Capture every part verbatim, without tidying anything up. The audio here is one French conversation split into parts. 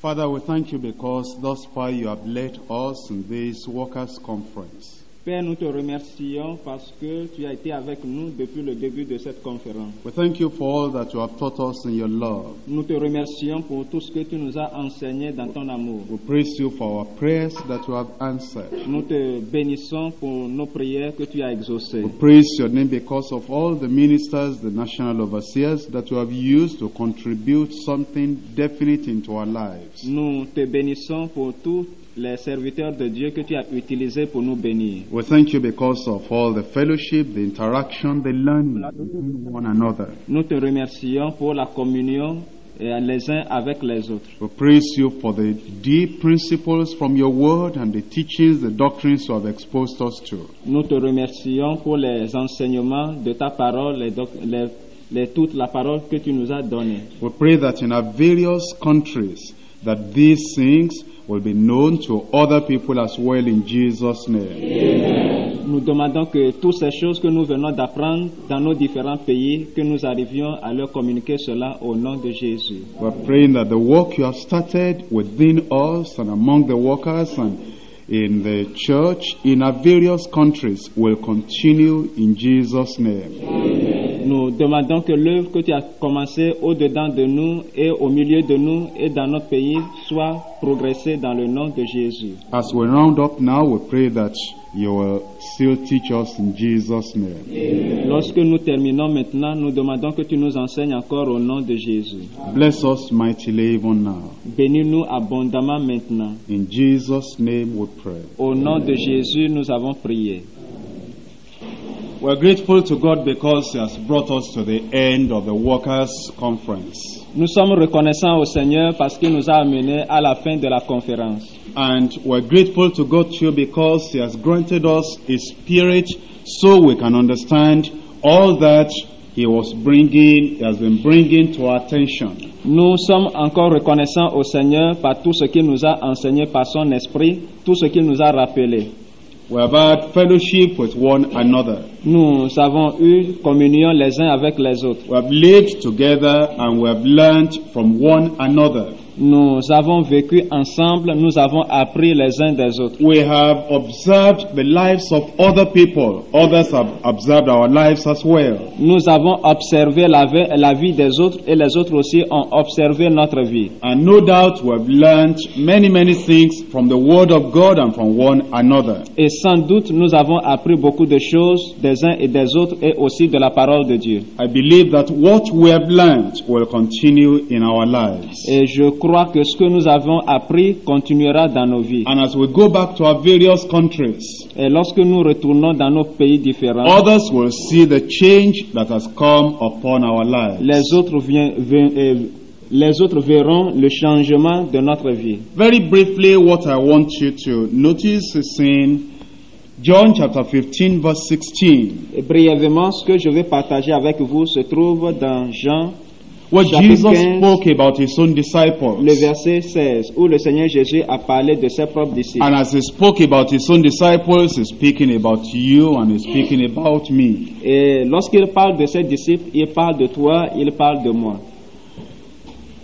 Father, we thank you because thus far you have led us in this workers' conference. Père, nous te remercions parce que tu as été avec nous depuis le début de cette conférence. We thank you for all that you have taught us in your love. Nous te remercions pour tout ce que tu nous as enseigné dans ton amour. We praise you for our prayers that you have answered. Nous te bénissons pour nos prières que tu as exaucées. We praise your name because of all the ministers, the national overseers that you have used to contribute something definite into our lives. Nous te bénissons pour tout les serviteurs de Dieu que tu as utilisés pour nous bénir. We thank you because of all the fellowship, the interaction, the learning between one another. Nous te remercions pour la communion les uns avec les autres. We praise you for the deep principles from your word and the teachings, the doctrines you have exposed us to. Nous te remercions pour les enseignements de ta parole, les les, les toute la parole que tu nous as donnée. We pray that in our various countries that these things will be known to other people as well in Jesus' name. Amen. Nous demandons que toutes ces choses que nous venons d'apprendre dans nos différents pays, que nous arrivions à leur communiquer cela au nom de Jésus. We are praying that the work you have started within us and among the workers and in the church in our various countries will continue in Jesus' name. Amen. Nous demandons que l'œuvre que tu as commencée au-dedans de nous et au milieu de nous et dans notre pays soit progressée dans le nom de Jésus. As we round up now, we pray that you will still teach us in Jesus' name. Amen. Lorsque nous terminons maintenant, nous demandons que tu nous enseignes encore au nom de Jésus. Bless us mightily even now. Bénis-nous abondamment maintenant. In Jesus' name we pray. Au nom Amen. De Jésus, nous avons prié. We're grateful to God because He has brought us to the end of the workers' conference. Nous sommes reconnaissants au Seigneur parce qu'il nous a amenés à la fin de la conférence. And we're grateful to God too because He has granted us His Spirit so we can understand all that He was bringing, He has been bringing to our attention. Nous sommes encore reconnaissants au Seigneur par tout ce qu'il nous a enseigné par son esprit, tout ce qu'il nous a rappelé. We have had fellowship with one another. Nous avons eu communion les uns avec les autres. We have lived together and we have learned from one another. Nous avons vécu ensemble, nous avons appris les uns des autres. We have observed the lives of other people. Others have observed our lives as well. Nous avons observé la vie, la vie des autres et les autres aussi ont observé notre vie. And no doubt we have learned many many things from the word of God and from one another. Et sans doute nous avons appris beaucoup de choses des uns et des autres et aussi de la parole de Dieu. I believe that what we have learned will continue in our lives. Et je Je crois que ce que nous avons appris continuera dans nos vies. And as we go back to our various countries, et lorsque nous retournons dans nos pays différents, others will see the change that has come upon our lives. Les autres viennent, viennent, les autres verront le changement de notre vie. Very briefly, what I want you to notice is in John chapter fifteen, verse sixteen. Et brièvement, ce que je vais partager avec vous se trouve dans Jean. What Jesus spoke about his own disciples. Le verset seize, où le Seigneur Jésus a parlé de ses propres disciples. And as he spoke about his own disciples, he's speaking about you and he's speaking about me. Et lorsqu'il parle de ses disciples, il parle de toi, il parle de moi.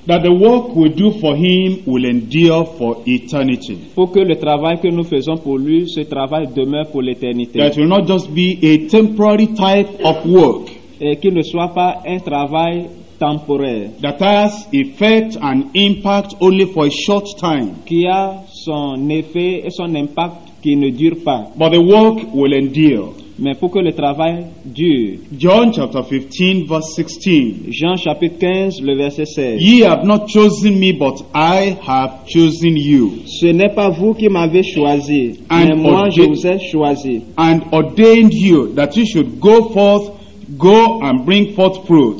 That the work we do for him will endure for eternity. Pour que le travail que nous faisons pour lui, ce travail demeure pour l'éternité. That will not just be a temporary type of work. Et qu'il ne soit pas un travail temporaire, that has effect and impact only for a short time, qui a son effet et son impact qui ne dure pas. But the work will endure. Mais pour que le travail dure. John chapter fifteen, verse sixteen. Jean chapitre quinze, le verset seize. Ye have not chosen me, but I have chosen you. Ce n'est pas vous qui m'avez choisi, and mais moi je vous ai choisi. And ordained you that you should go forth, go and bring forth fruit.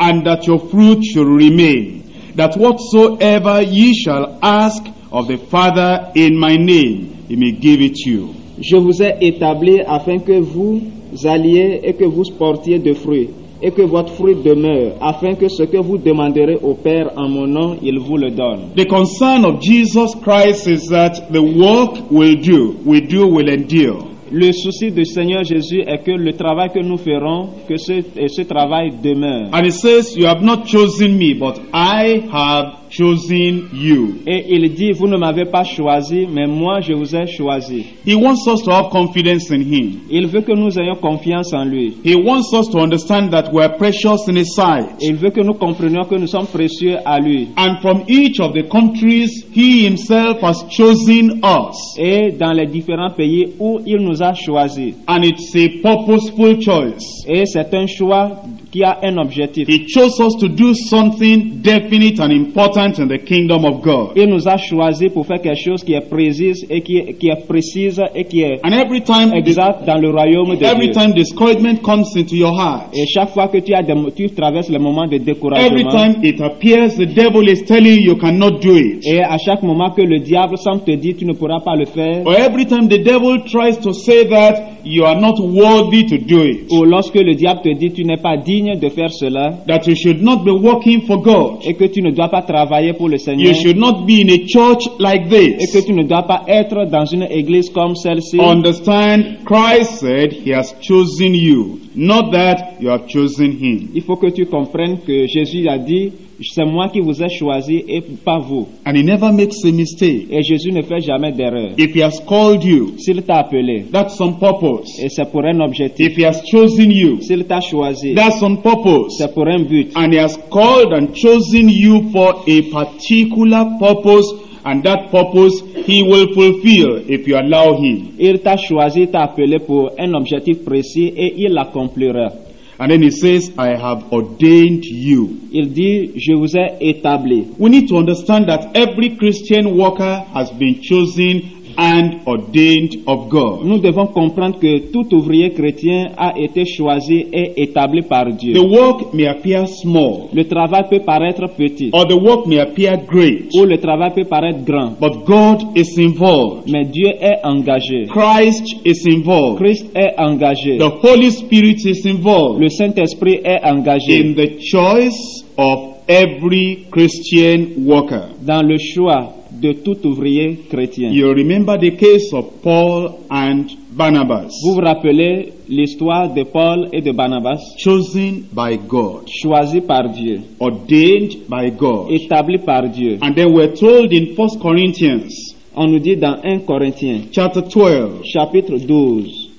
And that your fruit shall remain, that whatsoever ye shall ask of the Father in my name, he may give it you. Je vous ai établi afin que vous alliez et que vous portiez de fruits, et que votre fruit demeure, afin que ce que vous demanderez au Père en mon nom, il vous le donne. The concern of Jesus Christ is that the work will do, we do will endure. Le souci du Seigneur Jésus est que le travail que nous ferons, que ce, ce travail demeure. And he says, you have not chosen me, but I have chosen you. Et il dit, vous ne m'avez pas choisi, mais moi je vous ai choisi. He wants us to have confidence in him. Il veut que nous ayons confiance en lui. He wants us to understand that we are precious in his sight. Il veut que nous comprenions que nous sommes précieux à lui. And from each of the countries he himself has chosen us. Et dans les différents pays où il nous a choisis. And it's a purposeful choice. Et c'est un choix qui a un objectif. He chose us to do something definite and important in the kingdom of God. Il nous a choisi pour faire quelque chose qui est précise et qui est, qui est précise et qui est and every time exact the, dans le royaume de every Dieu. Time discouragement comes into your heart. Et chaque fois que tu as des, tu traverses le moment de découragement. Every time it appears the devil is telling you, you cannot do it. Et à chaque moment que le diable semble te dire tu ne pourras pas le faire. Or every time the devil tries to say that you are not worthy to do it. Ou lorsque le diable te dit tu n'es pas digne de faire cela. That you should not be working for God. Et que tu ne dois pas travailler pour le Seigneur. You should not be in a church like this. Et que tu ne dois pas être dans une église comme celle-ci. Understand, Christ said he has chosen you, not that you have chosen him. Il faut que tu comprennes que Jésus a dit, c'est moi qui vous ai choisi et pas vous. And he never makes a mistake. Et Jésus ne fait jamais d'erreur. If he has called you, s'il t'a appelé, that's some purpose. Et c'est pour un objectif. If he has chosen you, s'il t'a choisi, that's some purpose. C'est pour un but. And he has called and chosen you for a particular purpose. And that purpose he will fulfill if you allow him. Il t'a choisi, t'a appelé pour un objectif précis et il l'accomplira. And then he says, I have ordained you. Il dit, je vous ai établi. We need to understand that every Christian worker has been chosen and ordained of God. Nous devons comprendre que tout ouvrier chrétien a été choisi et établi par Dieu. The work may appear small. Le travail peut paraître petit. Or the work may appear great. Ou le travail peut paraître grand. But God is involved. Mais Dieu est engagé. Christ is involved. Christ est engagé. The Holy Spirit is involved. Le Saint-Esprit est engagé. In the choice of every Christian worker. Dans le choix de tout ouvrier chrétien. You remember the case of Paul and Barnabas. Vous vous rappelez l'histoire de Paul et de Barnabas? Chosen by God. Choisi par Dieu. Ordained by God. Établi par Dieu. And then we're told in First Corinthians. On nous dit dans Premier Corinthiens. Chapter twelve. Chapitre douze.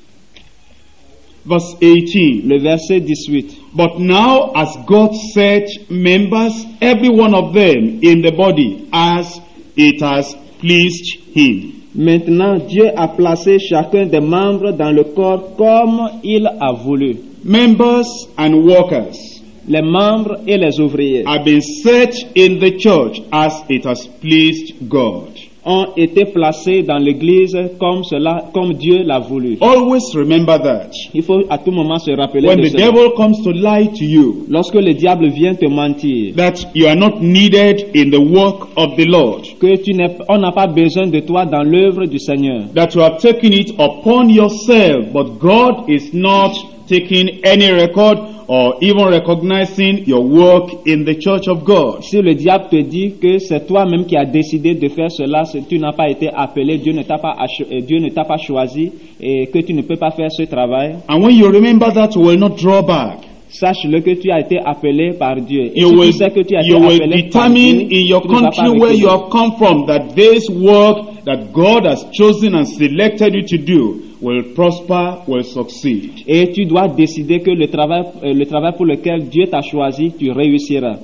Verse eighteen. Le verset dix-huit. But now as God set members, every one of them in the body, as it has pleased him. Maintenant, Dieu a placé chacun des membres dans le corps comme il a voulu. Members and workers. Les membres et les ouvriers. Have been set in the church as it has pleased God. Ont été placés dans l'église comme cela, comme Dieu l'a voulu. Always remember that. Il faut à tout moment se rappeler When de the cela. Devil comes to lie to you, lorsque le diable vient te mentir, that you are not needed in the work of the Lord. Que tu n'es, on n'a pas besoin de toi dans l'œuvre du Seigneur. That you have taken it upon yourself, but God is not taking any record or even recognizing your work in the church of God. Si le diable te dit que c'est toi-même qui as décidé de faire cela, tu n'as pas été appelé, Dieu ne t'a pas, Dieu ne t'a pas choisi et que tu ne peux pas faire ce travail. And when you remember that, you will not draw back. Sache-le que tu as été appelé par Dieu. Et you will, tu sais que tu as été appelé par Dieu. You will determine in your country where you have come from that this work that God has chosen and selected you to do will prosper, will succeed. Et tu dois décider que le travail, le travail pour lequel Dieu t'a choisi, tu réussiras.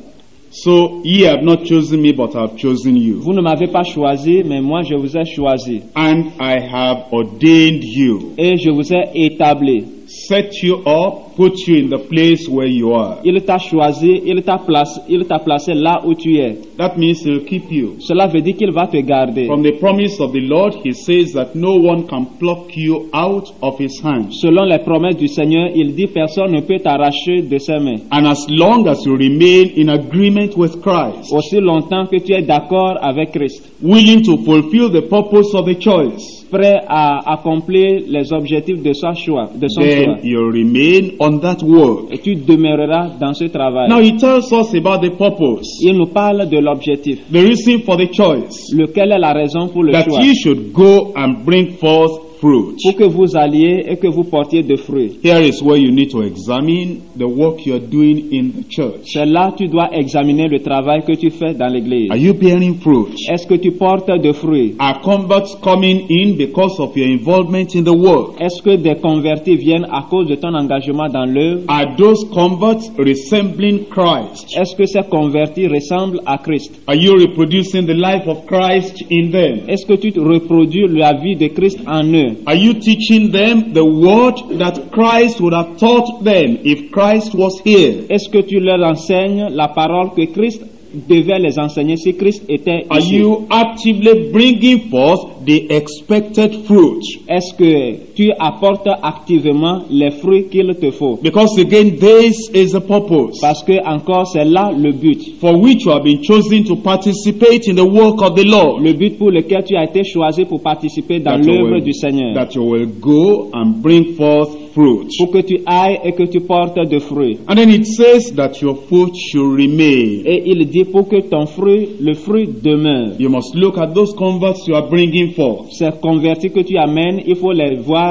So ye have not chosen me, but I have chosen you. Vous ne m'avez pas choisi, mais moi je vous ai choisi. And I have ordained you. Et je vous ai établi. Set you up, put you in the place where you are. Il t'a choisi, il t'a placé, il t'a placé là où tu es. That means he'll keep you. Cela veut dire qu'il va te garder. From the promise of the Lord, he says that no one can pluck you out of his hand. Selon les promesses du Seigneur, il dit personne ne peut t'arracher de ses mains. And as long as you remain in agreement with Christ, aussi longtemps que tu es d'accord avec Christ, willing to fulfill the purpose of the choice, prêt à accomplir les objectifs de son choix, de son Then choix. You remain on that work. Et tu demeureras dans ce travail. Now he tells us about the purpose. Il nous parle de l'objectif. The reason for the choice. Lequel est la raison pour le that choix. That you should go and bring forth fruit. Pour que vous alliez et que vous portiez de fruits. Here is where you need to examine the work you are doing in the church. C'est là que tu dois examiner le travail que tu fais dans l'église. Are you bearing fruit? Est-ce que tu portes de fruits? Are converts coming in because of your involvement in the work? Est-ce que des convertis viennent à cause de ton engagement dans l'œuvre? Are those converts resembling Christ? Est-ce que ces convertis ressemblent à Christ? Are you reproducing the life of Christ in them? Est-ce que tu reproduis la vie de Christ en eux? Are you teaching them the word that Christ would have taught them if Christ was here? Est-ce que tu leur enseignes la parole que Christ devait les enseigner si Christ était Are ici? You actively bringing forth the expected fruit? Est-ce que tu apportes activement les fruits qu'il te faut? Because again, this is the purpose. Parce que encore c'est là le but. For which you have been chosen to participate in the work of the Lord. Le but pour lequel tu as été choisi pour participer dans l'œuvre du Seigneur. That you will go and bring forth fruit. Pour que tu ailles et que tu portes de fruits. And then it says that your fruit should remain. Et il dit pour que ton fruit, le fruit demeure. You must look at those converts you are bringing forth. Ces convertis que tu amènes, il faut les voir.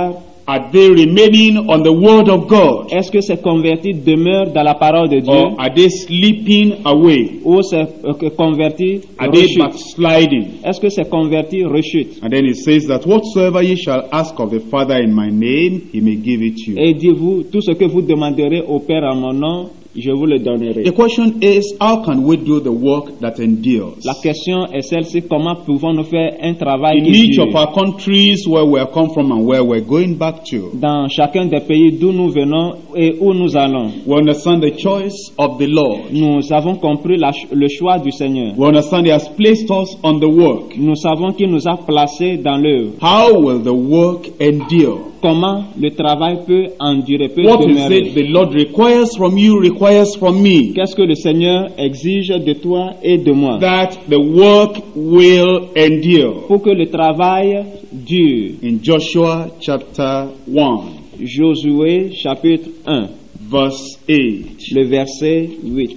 Are they remaining on the word of God? Est-ce que ces convertis demeurent dans la parole de Dieu? Or are they slipping away? Ou ces convertis are rechutent? They backsliding? Est-ce que ces convertis rechutent? And then it says that whatsoever ye shall ask of the Father in my name, he may give it you. Et dites-vous tout ce que vous demanderez au Père en mon nom, je vous le donnerai. The question is, how can we do the work that endures? La question est celle-ci, comment pouvons-nous faire un travail qui dure? In each of our countries where we have come from and where we're going back to. Dans chacun des pays d'où nous venons et où nous allons. We understand the choice of the Lord. Nous avons compris la, le choix du Seigneur. We understand He has placed us on the work. Nous savons qu'il nous a placés dans l'œuvre. How will the work endure? Comment le travail peut endurer, peut What demeurer. Is it the Lord requires from you, requires from me? Qu'est-ce que le Seigneur exige de toi et de moi? That the work will endure. Pour que le travail dure. In Joshua chapter one. Josué chapitre un. Verse eight. Le verset huit.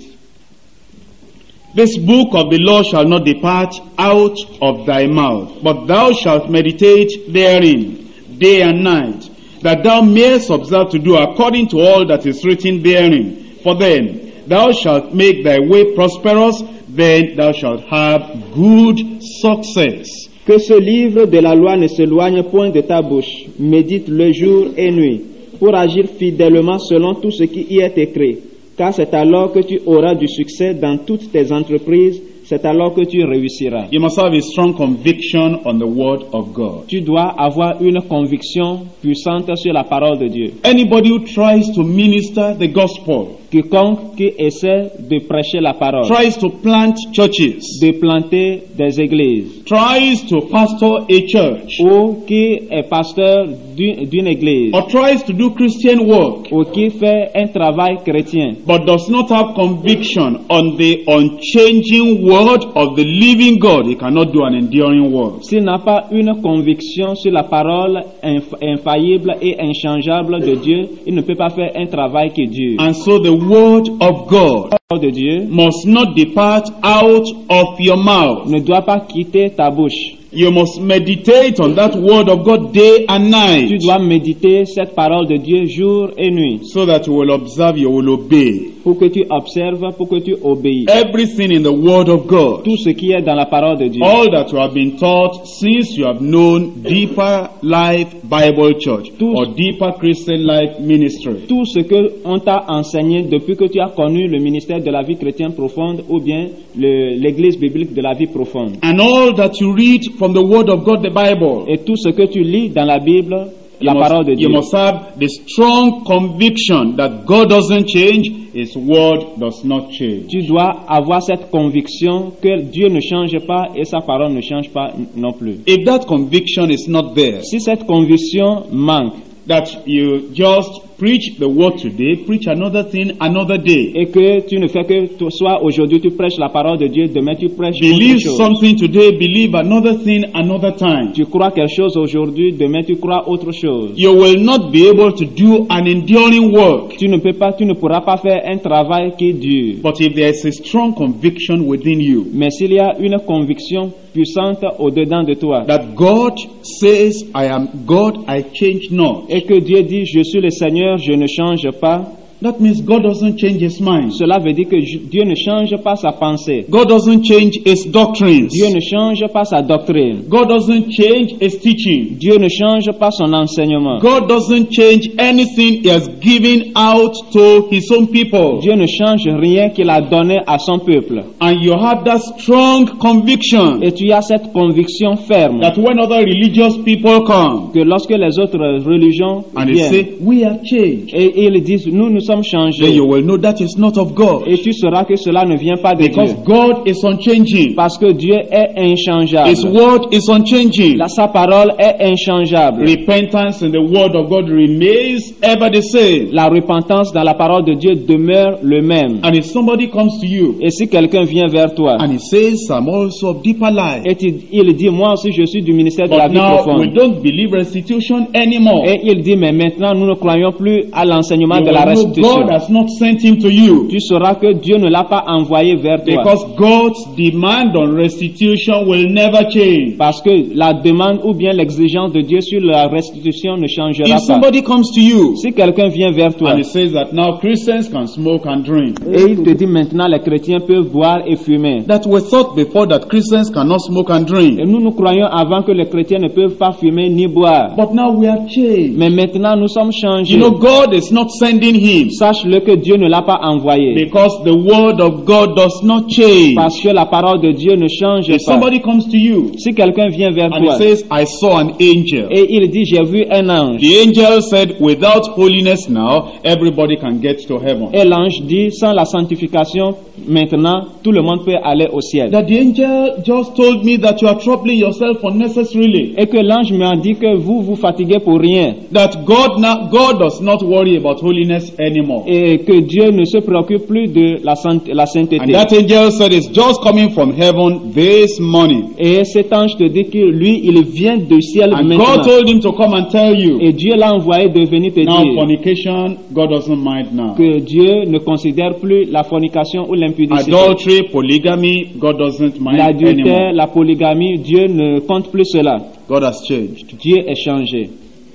This book of the law shall not depart out of thy mouth, but thou shalt meditate therein day and night, that thou mayest observe to do according to all that is written therein. For then thou shalt make thy way prosperous, then thou shalt have good success. Que ce livre de la loi ne s'éloigne point de ta bouche. Médite-le jour et nuit, pour agir fidèlement selon tout ce qui y est écrit. Car c'est alors que tu auras du succès dans toutes tes entreprises. C'est alors que tu réussiras. You must have a strong conviction on the word of God. Tu dois avoir une conviction puissante sur la parole de Dieu. Anybody who tries to minister the gospel, quiconque qui essaie de prêcher la parole, tries to plant churches, de planter des églises, tries to pastor a church, ou qui est pasteur d'une, d'une église, or tries to do Christian work, ou qui fait un travail chrétien, but does not have conviction on the unchanging word of the living God, he cannot do an enduring work. S'il n'a pas une conviction sur la parole inf- infaillible et inchangeable de Dieu, il ne peut pas faire un travail qui dure. And so the word of God de Dieu must not depart out of your mouth. Ne doit pas quitter ta bouche. You must meditate on that word of God day and night. Tu dois méditer cette parole de Dieu jour et nuit. So that you will observe, you will obey. Pour que tu observes, pour que tu obéis. Everything in the word of God. Tout ce qui est dans la parole de Dieu. All that you have been taught since you have known Deeper Life Bible Church tout, or Deeper Christian Life Ministry. Tout ce que on t'a enseigné depuis que tu as connu le ministère de la vie chrétienne profonde ou bien le, l'église biblique de la vie profonde. And all that you read from the word of God, the Bible. Et tout ce que tu lis dans la Bible, la you parole must, de Dieu. You must have the strong conviction that God doesn't change, His word does not change. Tu dois avoir cette conviction que Dieu ne change pas et sa parole ne change pas non plus. If that conviction is not there, si cette conviction manque, that you just Preach the word today, preach another thing another day. Et que tu ne fais que soit aujourd'hui tu prêches la parole de Dieu, demain tu prêches autre chose. Believe something today, believe another thing another time. Tu crois quelque chose aujourd'hui, demain tu crois autre chose. You will not be able to do an enduring work. Tu ne peux pas, tu ne pourras pas faire un travail qui dure. But if there is a strong conviction within you, mais s'il y a une conviction puissante au-dedans de toi, that God says, I am God, I change not. Et que Dieu dit, je suis le Seigneur, je ne change pas. That means God doesn't change his mind. Cela veut dire que Dieu ne change pas sa pensée. God doesn't change his doctrines. Dieu ne change pas sa doctrine. God doesn't change his teaching. Dieu ne change pas son enseignement. God doesn't change anything he has given out to his own people. Dieu ne change rien qu'il a donné à son peuple. And you have that strong conviction. Et tu as cette conviction ferme. That when other religious people come, que lorsque les autres religions and viennent, they say, we are changed. Et ils disent, nous nous changé. You will know that is not of God. Et tu sauras que cela ne vient pas de Because Dieu. God is unchanging. Parce que Dieu est inchangeable. His word is unchanging. La, sa parole est inchangeable. Repentance in the word of God remains ever the same. La repentance dans la parole de Dieu demeure le même. And if somebody comes to you, et si quelqu'un vient vers toi, and he says, I'm also of deeper life. Et il, il dit, moi aussi je suis du ministère But de la vie profonde. We don't believe restitution anymore. Et il dit, mais maintenant nous ne croyons plus à l'enseignement you de la restitution. God has not sent him to you. Tu sauras que Dieu ne l'a pas envoyé vers toi. Because God's demand on restitution will never change. Parce que la demande ou bien l'exigence de Dieu sur la restitution ne changera If somebody pas. Comes to you, si quelqu'un vient vers toi, and he says that now Christians can smoke and drink. Et il te dit maintenant les chrétiens peuvent boire et fumer. That we thought before that Christians cannot smoke and drink. Et nous nous croyions avant que les chrétiens ne peuvent pas fumer ni boire. But now we are changed. Mais maintenant nous sommes changés. You know, God is not sending him. Sache-le que Dieu ne l'a pas envoyé. Because the word of God does not change. Parce que la parole de Dieu ne change If pas. Somebody comes to you, si quelqu'un vient vers and toi, he says, I saw an angel. Et il dit, j'ai vu un ange. The angel said, without holiness now, everybody can get to heaven. Et l'ange dit, sans la sanctification, maintenant, tout le monde peut aller au ciel. That the angel just told me that you are troubling yourself unnecessarily. Et que l'ange m'a dit que vous vous fatiguez pour rien. That God, now, God does not worry about holiness anymore. Et que Dieu ne se préoccupe plus de la, la sainteté. And that angel said, it's just coming from heaven this morning. Et cet ange te dit que lui, il vient du ciel and maintenant. God told him to come and tell you. Et Dieu l'a envoyé de venir te now, dire. Fornication, God doesn't mind now. Que Dieu ne considère plus la fornication ou l'impudicité. Adultery, polygamy, God doesn't mind anymore. La polygamie, Dieu ne compte plus cela. God has changed. Dieu est changé.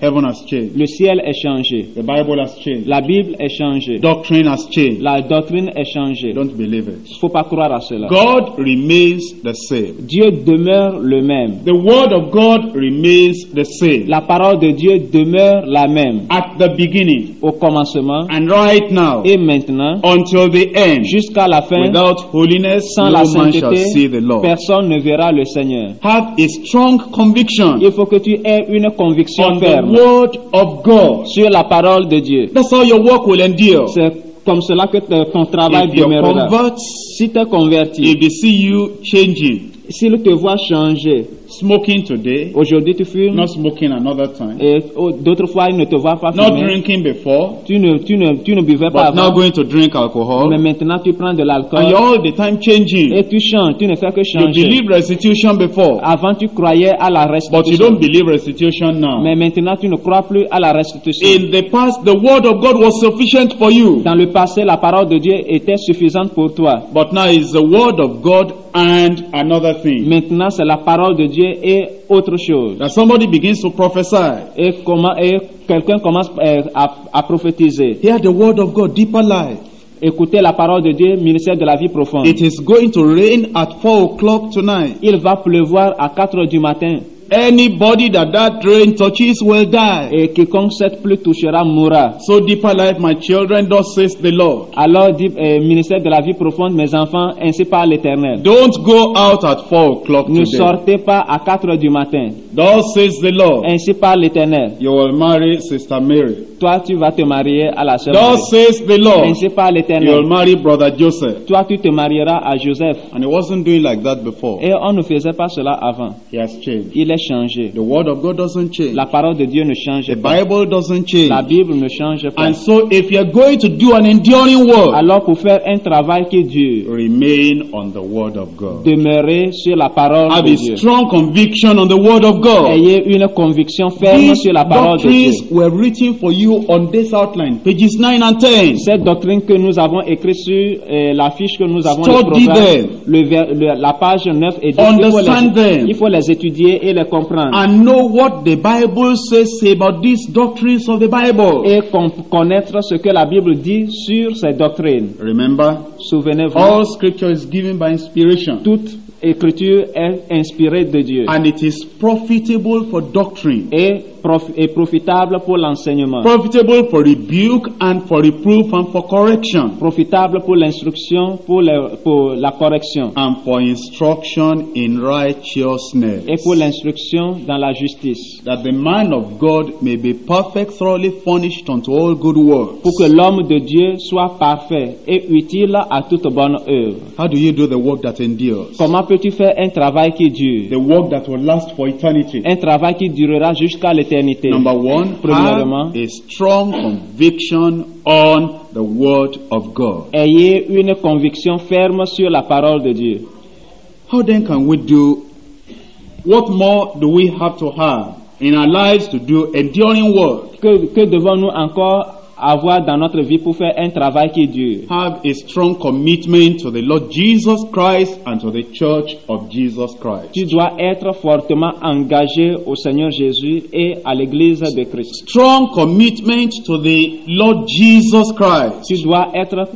Heaven has changed. Le ciel est changé. The Bible has changed. La Bible est changée. Doctrine has changed. La doctrine est changée. Don't believe it. Il ne faut pas croire à cela. God remains the same. Dieu demeure le même. The word of God remains the same. La parole de Dieu demeure la même. At the beginning. Au commencement. And right now. Et maintenant. Until the end. Jusqu'à la fin. Without holiness, sans la sainteté, no man shall see the Lord. Personne ne verra le Seigneur. Have a strong conviction. Il faut que tu aies une conviction ferme. Word of God. Sur la parole de Dieu. That's how your work will endure. C'est comme cela que ton travail demeurera. Si tu es converti, if they see you changing, s'il te voit changer, smoking today, aujourd'hui tu fumes, not smoking another time, et oh, d'autres fois il ne te voit pas fumer, not drinking before, tu ne tu ne tu ne buvais pas avant, now going to drink alcohol, mais maintenant tu prends de l'alcool, and you're all the time changing, et tu changes, tu ne fais que changer. You believe restitution before, avant tu croyais à la restitution, but you don't believe restitution now, mais maintenant tu ne crois plus à la restitution. In the past, the word of God was sufficient for you. Dans le passé, la parole de Dieu était suffisante pour toi. But now is the word of God and another thing. Maintenant, c'est la parole de Dieu et autre chose. That somebody begins to prophesy. Et, comment, et quelqu'un commence euh, à, à prophétiser. Hear the word of God, deeper life. Écoutez la parole de Dieu, ministère de la vie profonde. It is going to rain at four o'clock tonight. Il va pleuvoir à quatre heures du matin. Anybody that that rain touches will die. Et quiconque cette pluie touchera mourra. So deeper life, my children, thus says the Lord. Alors, dit, eh, ministère de la vie profonde, mes enfants, ainsi parle l'Éternel. Don't go out at four o'clock today. Ne sortez pas à quatre heures du matin. Thus says the Lord. Ainsi parle l'Éternel. You will marry Sister Mary. Toi, tu vas te marier à la sœur Marie. Thus says the Lord. Ainsi parle l'Éternel. You will marry brother Joseph. Toi, tu te marieras à Joseph. And he wasn't doing like that before. Et on ne faisait pas cela avant. He has changed. Il est changé. The word of God doesn't change. La parole de Dieu ne change the pas. The Bible doesn't change. La Bible ne change pas. And so if you are going to do an enduring work, alors pour faire un travail qui dure, remain on the word of God. Demeurez sur la parole Have de Dieu. Have a strong conviction on the word of God. Ayez une conviction ferme These sur la parole de Dieu. These doctrines were written for you on this outline, pages nine and ten. Cette doctrine que nous avons écrite sur euh, la fiche que nous avons écrite, le, le, la page neuf et dix. Understand them. Il faut les étudier et les comprendre. And know what the Bible says about these doctrines of the Bible. Et connaître ce que la Bible dit sur ces doctrines. Remember, souvenez-vous. All scripture is given by inspiration. Toute Écriture est inspirée de Dieu. And it is profitable for doctrine. Et prof, est profitable pour l'enseignement. Profitable for rebuke and for reproof and for correction. Profitable pour l'instruction, pour, le, pour la correction. And for instruction in righteousness. Et pour l'instruction dans la justice. That the man of God may be perfect, thoroughly furnished unto all good works. Pour que l'homme de Dieu soit parfait et utile à toute bonne œuvre. How do you do the work that endures? Comment peux-tu faire un travail qui dure? The work that will last for eternity. Un travail qui durera jusqu'à l'éternité. Number one, premièrement, have a strong conviction on the word of God. Ayez une conviction ferme sur la parole de Dieu. How then can we do? What more do we have to have in our lives to do enduring work? Que, que devons-nous encore avoir dans notre vie pour faire un travail qui dure? Have a strong commitment to the Lord Jesus Christ and to the Church of Jesus Christ. Tu dois être fortement engagé au Seigneur Jésus et à l'Église de Christ. Strong commitment to the Lord Jesus Christ. Tu dois être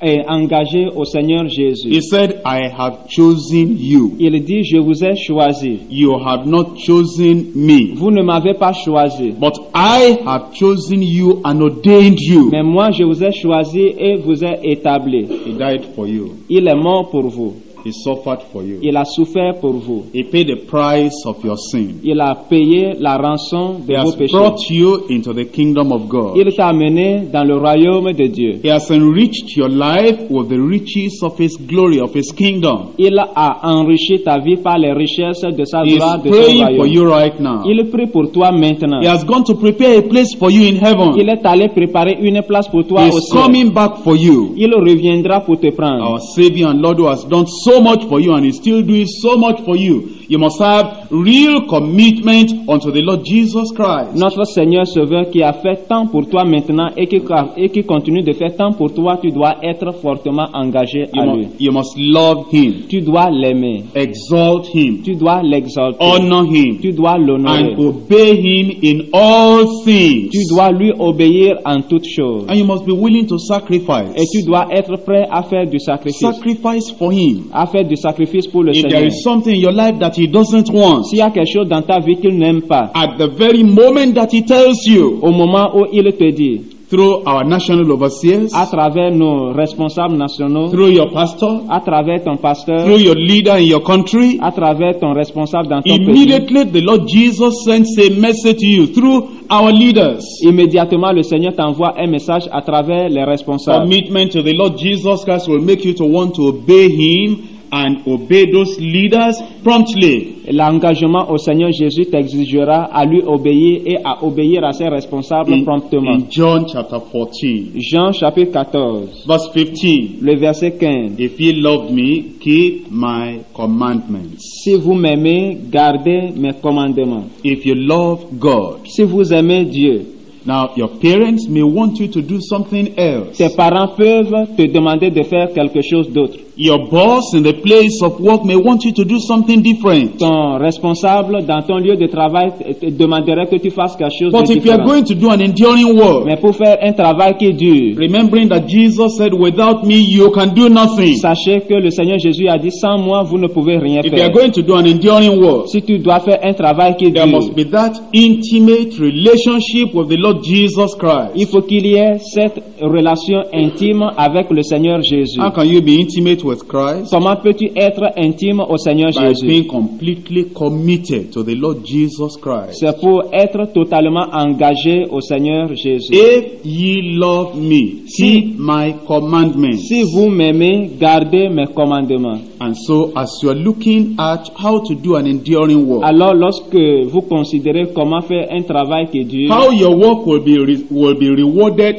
et engagé au Seigneur Jésus. He said, I have chosen you. Il dit, je vous ai choisi. You have not chosen me. Vous ne m'avez pas choisi. But I have chosen you and ordained you. Mais moi, je vous ai choisi et vous ai établi. He died for you. Il est mort pour vous. He suffered for you. Il a souffert pour vous. He paid the price of your sin. Il a payé la rançon de He vos péchés. He has brought you into the kingdom of God. Il t'a amené dans le royaume de Dieu. He has enriched your life with the riches of His glory, of His kingdom. Il a enrichi ta vie par les richesses de sa gloire, de son royaume. He is praying for you right now. Il prie pour toi maintenant. He has gone to prepare a place for you in heaven. Il est allé préparer une place pour toi He au ciel. He is coming back for you. Il reviendra pour te prendre. Our Savior and Lord who has done so So much for you, and He's still doing so much for you. You must have real commitment unto the Lord Jesus Christ. Notre Seigneur Sauveur qui a fait tant pour toi maintenant et qui, et qui continue de faire tant pour toi, tu dois être fortement engagé you à lui. You must love Him. Tu dois l'aimer. Exalt Him. Tu dois l'exalter. Honor Him. Tu dois l'honorer. And obey Him in all things. Tu dois lui obéir en toutes choses. And you must be willing to sacrifice. Et tu dois être prêt à faire du sacrifice. Sacrifice for Him. À faire du sacrifice pour le If Seigneur. There is something in your life that He doesn't want, s'il y a quelque chose dans ta vie qu'il n'aime pas, at the very moment that He tells you, au moment où il te dit, through our national overseers, à travers nos responsables nationaux, through your pastor, à travers ton pasteur, through your leader in your country, à travers ton responsable dans ton pays, immediately the Lord Jesus sends a message to you through our leaders. Immédiatement le Seigneur t'envoie un message à travers les responsables. Commitment to the Lord Jesus Christ will make you to want to obey Him and obey those leaders promptly. L'engagement au Seigneur Jésus t'exigera à lui obéir et à obéir à ses responsables in, promptement. In John chapter fourteen, Jean chapitre quatorze, verse fifteen, le verset quinze. If ye love me, keep my commandments. Si vous m'aimez, gardez mes commandements. If you love God, si vous aimez Dieu. Now, your parents may want you to do something else. Tes parents peuvent te demander de faire quelque chose d'autre. Your boss in the place of work may want you to do something different. Ton responsable dans ton lieu de travail te demanderait que tu fasses quelque chose But de if différent. You are going to do an enduring work, mais pour faire un travail qui dure, remembering that Jesus said, "Without me, you can do nothing." Sachez que le Seigneur Jésus a dit, sans moi, vous ne pouvez rien if faire. If you are going to do an enduring work, si tu dois faire un travail qui there dure, there must be that intimate relationship with the Lord Jesus Christ. Il faut qu'il y ait cette relation intime avec le Seigneur Jésus. How can you be intimate with Christ? Comment peux-tu être intime au Seigneur by Jésus? Being completely committed to the Lord Jesus Christ. C'est pour être totalement engagé au Seigneur Jésus. If ye love me, si, keep my commandments. Si vous m'aimez, gardez mes commandements. And so, as you are looking at how to do an enduring work, alors lorsque vous considérez comment faire un travail qui dure, how your work will be re- will be rewarded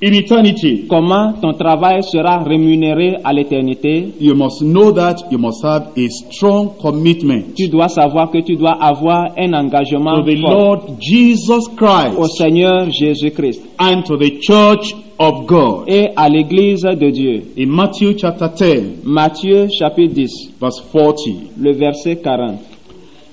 in eternity, comment ton travail sera rémunéré à l'éternité, you must know that you must have a strong commitment. Tu dois savoir que tu dois avoir un engagement to the fort Lord Jesus Christ, au Seigneur Jésus-Christ, and to the church of God. Et à l'église de Dieu. In Matthew chapter ten, Matthieu chapitre dix, verse forty, le verset quarante.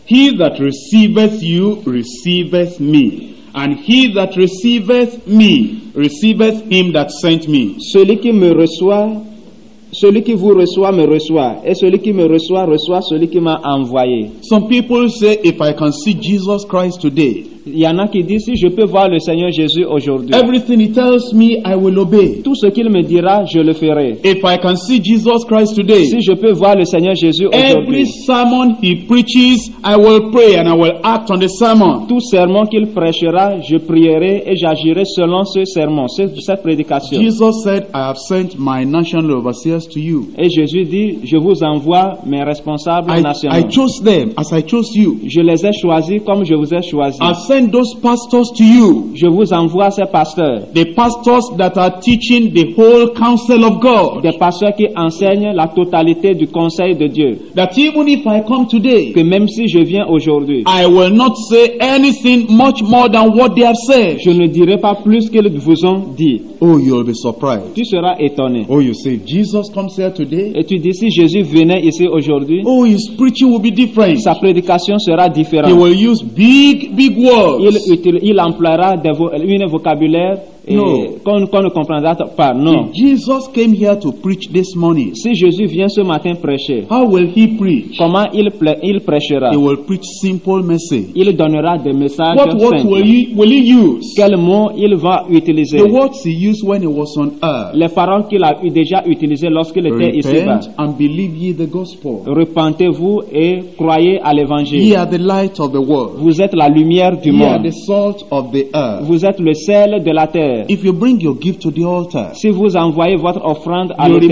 He that receiveth you receiveth me, and he that receiveth me receiveth him that sent me. Celui qui me reçoit, celui qui vous reçoit me reçoit, et celui qui me reçoit reçoit celui qui m'a envoyé. Some people say, if I can see Jesus Christ today, il y en a qui disent, si je peux voir le Seigneur Jésus aujourd'hui, everything he tells me, I will obey. Tout ce qu'il me dira, je le ferai. If I can see Jesus Christ today, si je peux voir le Seigneur Jésus aujourd'hui, every sermon he preaches, I will pray and I will act on the sermon. Tout sermon qu'il prêchera, je prierai et j'agirai selon ce sermon, cette prédication. Jesus said, I have sent my national overseers to you. Et Jésus dit, je vous envoie mes responsables I, nationaux. I chose them as I chose you. Je les ai choisis comme je vous ai choisis. As send those pastors to you. Je vous envoie ces pasteurs. The pastors that are teaching the whole counsel of God. Des pasteurs qui enseignent la totalité du conseil de Dieu. That even if I come today, que même si je viens aujourd'hui, I will not say anything much more than what they have said. Je ne dirai pas plus qu'ils vous ont dit. Oh, you'll be surprised. Tu seras étonné. Oh, you say Jesus comes here today. Et tu dis, si Jésus venait ici aujourd'hui, oh, his preaching will be different. Sa prédication sera différente. He will use big, big words. Il, il, il emploiera des vo, un vocabulaire no. qu'on, qu'on ne comprendra pas. Non. If Jesus came here to preach this morning, si Jésus vient ce matin prêcher, how will he preach? Comment il, il prêchera? He will preach simple message. Il donnera des messages what, what simples. Will he, will he use? Quels mots il va utiliser? The words he used when he was on earth. Les paroles qu'il a déjà utilisées lorsqu'il était ici. Repent and believe ye the gospel. Repentez-vous et croyez à l'évangile. Ye are the light of the world. Vous êtes la lumière du monde. You are the salt of the earth. Vous êtes le sel de la terre. If you bring your gift to the altar, si vous envoyez votre offrande à l'autel,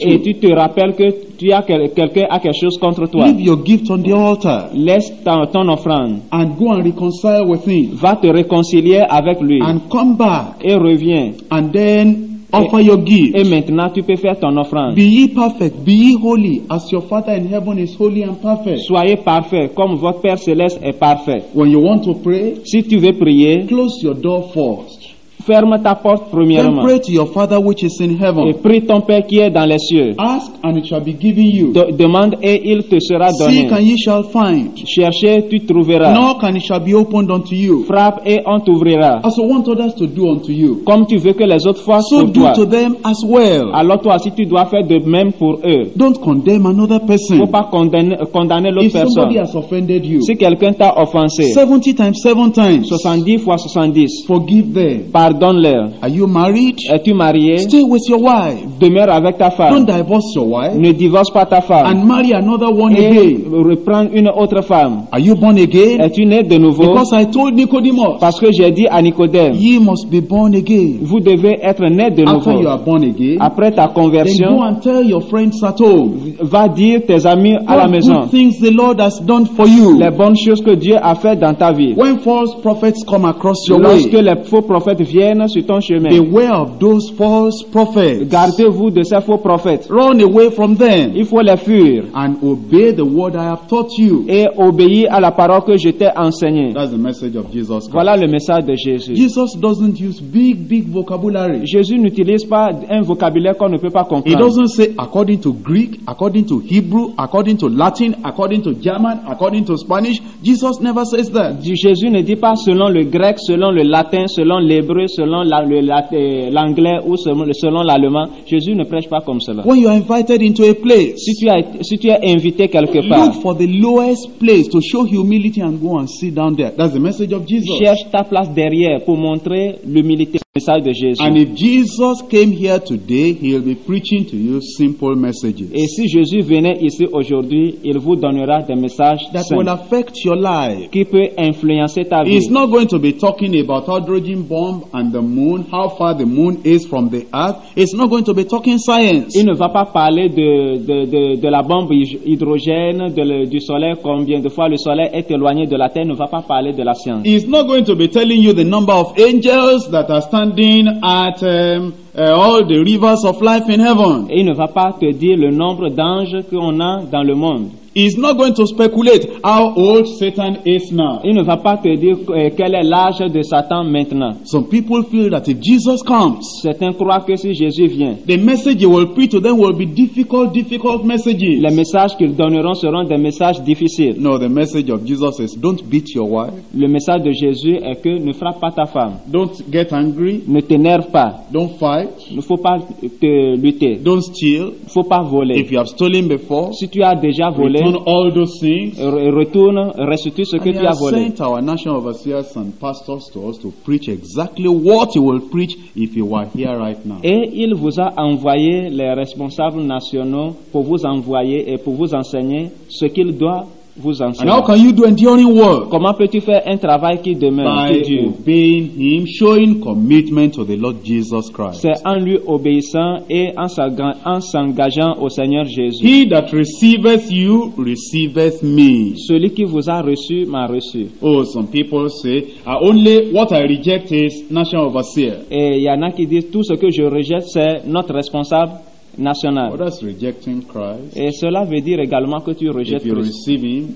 et tu te rappelles que tu as quel, quelqu'un a quelque chose contre toi, leave your gift on the altar. Laisse ton, ton offrande. And go and reconcile with him. Va te réconcilier avec lui. And come back. Et reviens. And then offer your gift. Et maintenant, tu peux faire ton offrande. Be ye perfect, be ye holy, as your Father in heaven is holy and perfect. Soyez parfait, comme votre Père céleste est parfait. When you want to pray, si tu veux prier, close your door first. Ferme ta porte premièrement. Then pray to your Father which is in heaven. Et prie ton Père qui est dans les cieux. Ask and it shall be given you. De- demande et il te sera donné. Seek and ye shall find. Cherchez, tu trouveras. Knock and it shall be opened unto you. Frappe et on t'ouvrira. As you want others to do unto you. Comme tu veux que les autres fassent so pour toi. So do to them as well. Alors toi aussi tu dois faire de même pour eux. Don't condemn another person. Faut pas condamner, condamner l'autre If personne. Somebody has offended you. Si quelqu'un t'a offensé. Seventy times seven times. Soixante-dix fois soixante-dix. Forgive them. Pardonne-leur. Are you married? Es-tu marié? Stay with your wife. Demeure avec ta femme. Don't divorce your wife. Ne divorce pas ta femme. And marry another one Et again. Reprends une autre femme. Are you born again? Es-tu né de nouveau? Because I told Nicodemus. Parce que j'ai dit à Nicodème. Ye must be born again. Vous devez être né de nouveau. After you are born again. Après ta conversion. Then go and tell your friends at home. Va dire tes amis à la maison. Good things the Lord has done for you. Les bonnes choses que Dieu a fait dans ta vie. When false prophets come across your way. Lorsque les faux prophètes viennent sur ton chemin. Beware of those false prophets. Gardez-vous de ces faux prophètes. Run away from them. Il faut les fuir. And obey the word I have taught you. Et obéis à la parole que je t'ai enseignée. That's the message of Jesus Christ. Voilà le message de Jésus. Jesus doesn't use big, big vocabulary. Jésus n'utilise pas un vocabulaire qu'on ne peut pas comprendre. He doesn't say according to Greek, according to Hebrew, according to Latin, according to German, according to Spanish. Jesus never says that. Jésus ne dit pas selon le grec, selon le latin, selon l'hébreu, selon l'anglais ou selon l'allemand. Jésus ne prêche pas comme cela. When you are invited into a place, si tu as, si tu es invité quelque part, look for the lowest place to show humility and go and sit down there. That's the message of Jesus. Cherche ta place derrière pour montrer l'humilité. Message de Jésus. And if Jesus came here today, he'll be preaching to you simple messages. Et si Jésus venait ici aujourd'hui, il vous donnera des messages that simples will affect your life. Qui peut influencer ta vie. He's not going to be talking about hydrogen bomb and the moon, how far the moon is from the earth. It's not going to be talking science. Il ne va pas parler de de de, de la bombe hydrogène, de le, du soleil, combien de fois le soleil est éloigné de la terre. Il ne va pas parler de la science. He's not going to be telling you the number of angels that are standing standing at um, uh, all the rivers of life in heaven. Et il ne va pas te dire le nombre d'anges qu'on a dans le monde. He's not going to speculate how old Satan is now. Il ne va pas te dire quel est l'âge de Satan maintenant. Some people feel that if Jesus comes, certains croient que si Jésus vient, the message he will preach to them will be difficult, difficult messages. Les messages qu'ils donneront seront des messages difficiles. No, the message of Jesus is don't beat your wife. Le message de Jésus est que ne frappe pas ta femme. Don't get angry. Ne t'énerve pas. Don't fight. Ne faut pas te lutter. Don't steal. Ne faut pas voler. If you have stolen before, si tu as déjà volé. Return all those things. Retourne, restitue ce que tu as volé. Sent our national overseers and pastors to us to preach exactly what he will preach if he were here right now. Et il vous a envoyé les responsables nationaux pour vous envoyer et pour vous enseigner ce qu'il doit vous enseigner. And how can you do enduring work? Comment peux-tu faire un travail qui demeure? By Dieu. Obeying him, showing commitment to the Lord Jesus Christ. C'est en lui obéissant et en s'engageant au Seigneur Jésus. He that receiveth you receiveth me. Celui qui vous a reçu m'a reçu. Oh, some people say, I only what I reject is national overseer. Et il y en a qui disent tout ce que je rejette c'est notre responsable national. Well, that's rejecting Christ. Et cela veut dire également que tu rejettes Christ. Si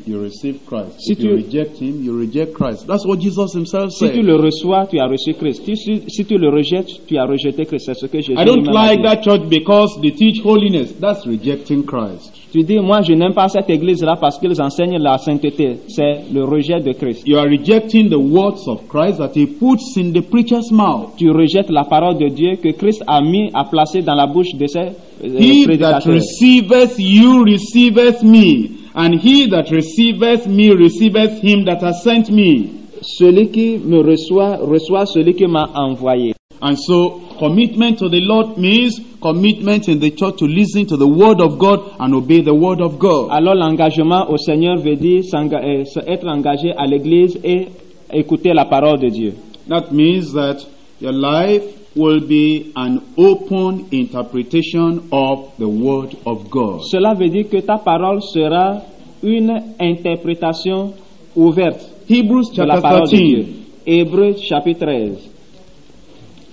tu le reçois, tu as reçu Christ. Si, si, si tu le rejettes, tu as rejeté Christ. C'est ce que Jésus dit. I don't like that church because they teach holiness. That's rejecting Christ. Tu dis, moi je n'aime pas cette église-là parce qu'ils enseignent la sainteté. C'est le rejet de Christ. You are rejecting the words of Christ that he puts in the preacher's mouth. Tu rejettes la parole de Dieu que Christ a mis, a placé dans la bouche de ses prédicateurs. He that receiveth you receiveth me, and he that receiveth me receiveth him that has sent me. Celui qui me reçoit, reçoit celui qui m'a envoyé. And so, commitment to the Lord means commitment in the church to listen to the word of God and obey the word of God. Alors l'engagement au Seigneur veut dire être engagé à l'église et écouter la parole de Dieu. That means that your life will be an open interpretation of the word of God. Cela veut dire que ta parole sera une interprétation ouverte de la parole de Dieu. Hébreux chapitre treize.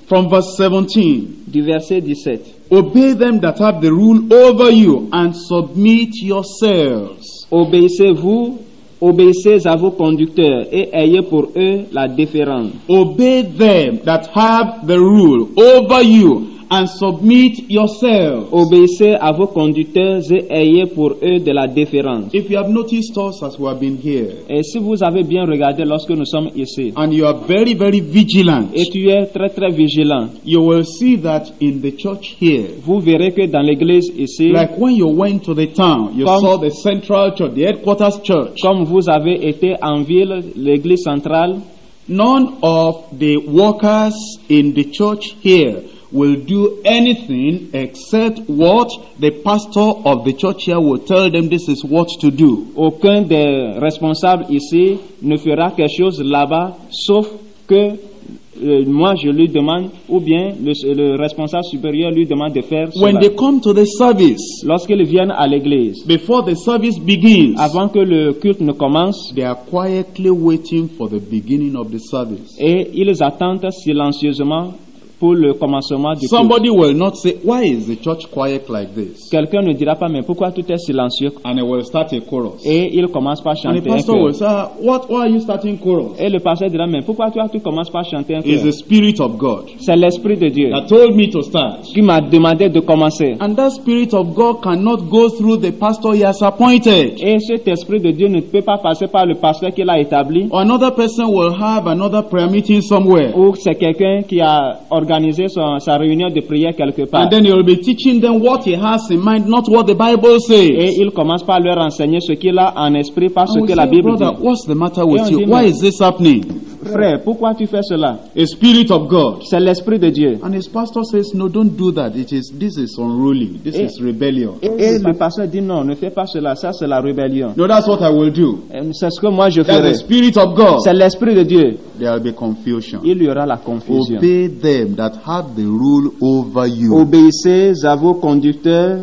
From verse seventeen, du verset dix-sept. Obey them that have the rule over you and submit yourselves. Obéissez-vous, obéissez à vos conducteurs et ayez pour eux la déférence. Obey them that have the rule over you and submit yourselves. Obéissez à vos conducteurs et ayez pour eux de la déférence. If you have noticed us as we have been here, et si vous avez bien regardé lorsque nous sommes ici, and you are very, very vigilant, et tu es très, très vigilant, you will see that in the church here, vous verrez que dans l'église ici, like when you went to the town, you comme, saw the central church, the headquarters church. Comme vous avez été en ville, l'église centrale, none of the workers in the church here will do anything except what the pastor of the church here will tell them this is what to do. Aucun des responsables ici ne fera quelque chose là-bas, sauf que euh, moi je lui demande, ou bien le, le responsable supérieur lui demande de faire cela. When they come to the service, lorsqu'ils viennent à l'église, before the service begins, avant que le culte ne commence, they are quietly waiting for the beginning of the service. Et ils attendent silencieusement pour le commencement du Somebody cours. Will not say, why is the church quiet like this? Quelqu'un ne dira pas, mais pourquoi tout est silencieux? And he will start a chorus. Et il commence par chanter. And the pastor will say, what, why are you starting chorus? Et le pasteur dira, mais pourquoi toi tu commences par chanter un chœur? It's the spirit of God. C'est l'esprit de Dieu. That told me to start. Qui m'a demandé de commencer. And that spirit of God cannot go through the pastor he has appointed. Et cet esprit de Dieu ne peut pas passer par le pasteur qu'il a établi. Or another person will have another prayer meeting somewhere. Ou c'est quelqu'un qui a organiser son, sa réunion de prière quelque part. And then he will be teaching them what he has in mind, not what the Bible says. Et il commence par leur enseigner ce qu'il a en esprit, pas ce que la Bible dit. What's the matter with you? Why is this happening? Frère, pourquoi tu fais cela? A spirit of God. C'est l'esprit de Dieu. And his pastor says, no, don't do that. It is, this is unruly. This et, is rebellion. Et, et le pasteur dit, non, ne fais pas cela. Ça, c'est la rébellion. No, that's what I will do. C'est ce que moi je ferai. That's the spirit of God. C'est l'esprit de Dieu. There will be confusion. Il y aura la confusion. Obey them that have the rule over you. Obéissez à vos conducteurs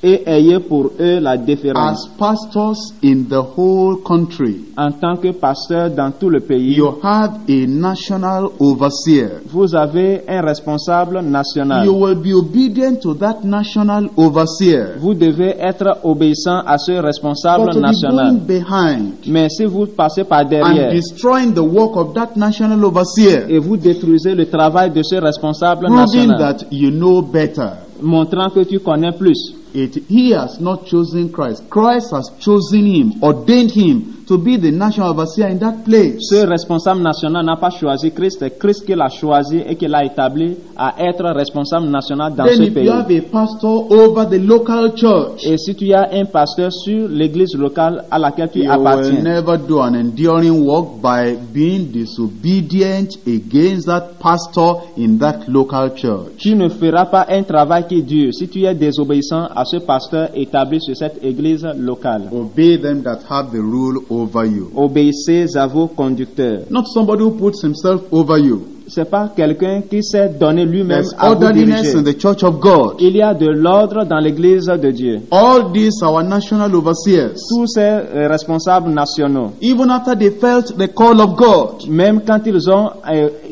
et ayez pour eux la déférence. As pastors in the whole country, en tant que pasteur dans tout le pays, you have a national overseer. Vous avez un responsable national. You will be obedient to that national overseer. Vous devez être obéissant à ce responsable But national. Be behind, mais si vous passez par derrière, and destroying the work of that national overseer, et vous détruisez le travail de ce responsable national, that you know better, montrant que tu connais plus. It, he has not chosen Christ. Christ has chosen him, ordained him to be the national overseer in that place. Ce responsable national n'a pas choisi Christ, c'est Christ qui l'a choisi et qui l'a établi à être responsable national dans Then ce if pays. You have a pastor over the local church, et si tu as un pasteur sur l'église locale à laquelle tu you appartiens, will never do an enduring work by being disobedient against that pastor in that local church. Tu ne feras pas un travail qui dure si tu es désobéissant à ce pasteur établi sur cette église locale. Obey them that have the rule over you. Obéissez à vos conducteurs. Not somebody who puts himself over you. C'est pas quelqu'un qui s'est donné lui-même à vous diriger. In the church of God. Il y a de l'ordre dans l'église de Dieu. All these our national overseers. Tous ces responsables nationaux. Even after they felt the call of God. Même quand ils ont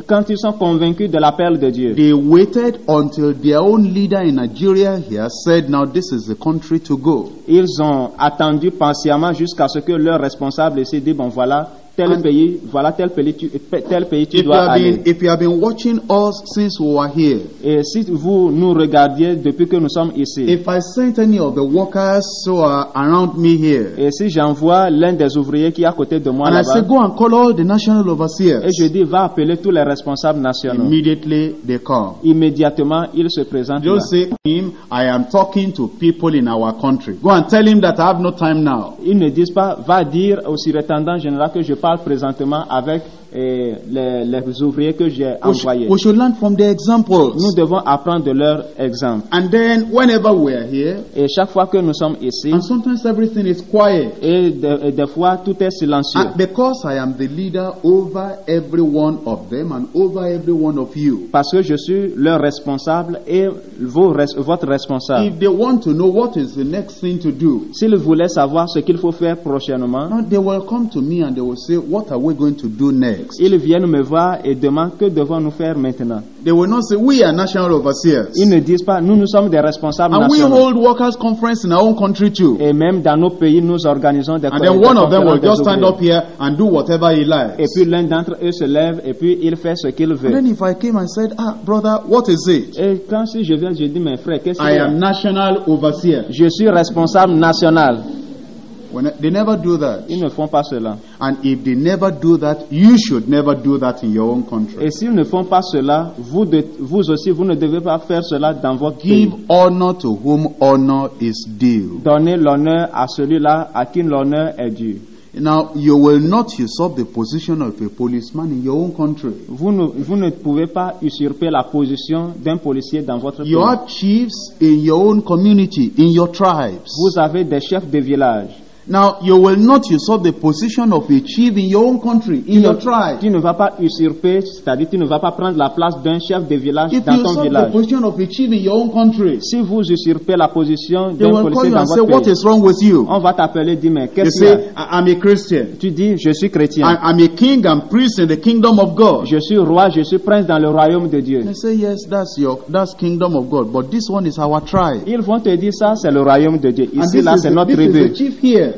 quand ils sont convaincus de l'appel de Dieu. They waited until their own leader in Nigeria here said, now this is the country to go. Ils ont attendu patiemment jusqu'à ce que leur responsable ici dit, bon voilà, tel And pays, voilà tel pays, tu, tel pays tu dois aller. If you have been watching us since we were here, et si vous nous regardiez depuis que nous sommes ici, if I sent any of the workers who are around me here, et si j'envoie l'un des ouvriers qui est à côté de moi, and là-bas, I say, go and call all the national overseers, et je dis, va appeler tous les responsables nationaux. Immediately they come. Immédiatement, ils se présentent. Don't say to him, I am talking to people in our country. Go and tell him that I have no time now. Ils ne disent pas, va dire au surintendant général que je parle présentement avec eh, les, les ouvriers que j'ai envoyés. We should learn from their examples. Nous devons apprendre de leurs exemples. And then, whenever we are here, et chaque fois que nous sommes ici, and sometimes everything is quiet. Et des de fois tout est silencieux. And because I am the leader over every one of them and over every one of you. Parce que je suis leur responsable et vos, votre responsable. If they want to know what is the next thing to do, s'ils voulaient savoir ce qu'il faut faire prochainement, now they will come to me and they will say, what are we going to do next? Ils viennent me voir et demandent, que devons-nous faire maintenant? They will not say, we are national overseers. Ils ne disent pas, nous nous sommes des responsables and nationaux. And we hold workers' conference in our own country too. Et même dans nos pays, nous organisons des and conférences. And then one of them will just stand up here and do whatever he likes. Et puis l'un d'entre eux se lève et puis il fait ce qu'il veut. And then if I came and said, ah brother, what is it? Et quand si je viens, je dis, mes frères, qu'est-ce que I am national overseer. Je suis responsable national. When they never do that. Ils ne font pas cela. And if they never do that, you should never do that in your own country. Et s'ils ne font pas cela, vous, de, vous aussi, vous ne devez pas faire cela dans votre Give pays. Honor to whom honor is due. Donnez l'honneur à celui-là à qui l'honneur est dû. Now, you will not usurp the position of a policeman in your own country. Vous ne, vous ne pouvez pas usurper la position d'un policier dans votre pays. You have chiefs in your own community, in your tribes. Vous avez des chefs de village. Now, you will not usurp the position of a chief in your own country, in your tribe. Tu ne vas pas usurper, c'est-à-dire tu ne vas pas prendre la place d'un chef de village dans ton village. If you usurp the position of a chief in your own country, si vous usurpez la position d'un policier dans votre pays, what is wrong with you? On va t'appeler, dire mais qu'est-ce qu'il y a? I'm a Christian. Tu dis je suis chrétien. I'm a king and priest in the kingdom of God. Je suis roi, je suis prince dans le royaume de Dieu. They say yes, that's your that's kingdom of God, but this one is our tribe. Ils vont te dire ça, c'est le royaume de Dieu. Ici là, c'est notre tribu.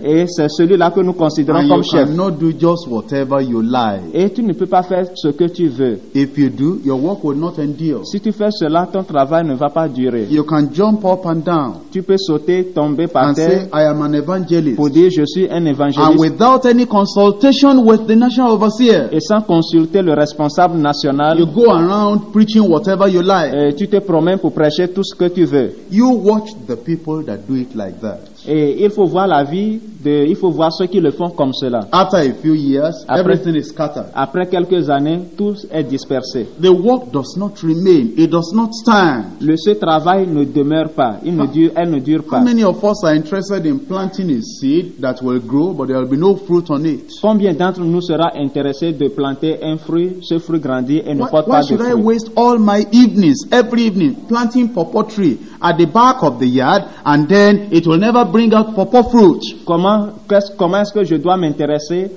Et c'est celui-là que nous considérons and comme chef. Do just whatever you like. Et tu ne peux pas faire ce que tu veux. If you do, your work will not endure. Si tu fais cela, ton travail ne va pas durer. You can jump up and down. Tu peux sauter, tomber par and terre. Say, I am an evangelist. Pour dire je suis un évangéliste. And without any consultation with the national overseer. Et sans consulter le responsable national. You go around preaching whatever you like. Et tu te promènes pour prêcher tout ce que tu veux. You watch the people that do it like that. Et il faut voir la vie, de, il faut voir ceux qui le font comme cela. After a few years, après, everything is scattered. Après quelques années, tout est dispersé. The work does not remain, it does not stand. Le ce travail ne demeure pas, il ne dure, elle ne dure pas. How many of us are interested in planting a seed that will grow, but there will be no fruit on it? Combien d'entre nous sera intéressé de planter un fruit, ce fruit grandit et ne why, porte why pas de fruit? Why should I waste all my evenings, every evening, planting pawpaw tree at the back of the yard, and then it will never bring out pawpaw fruit? Comment, comment est-ce que je dois m'intéresser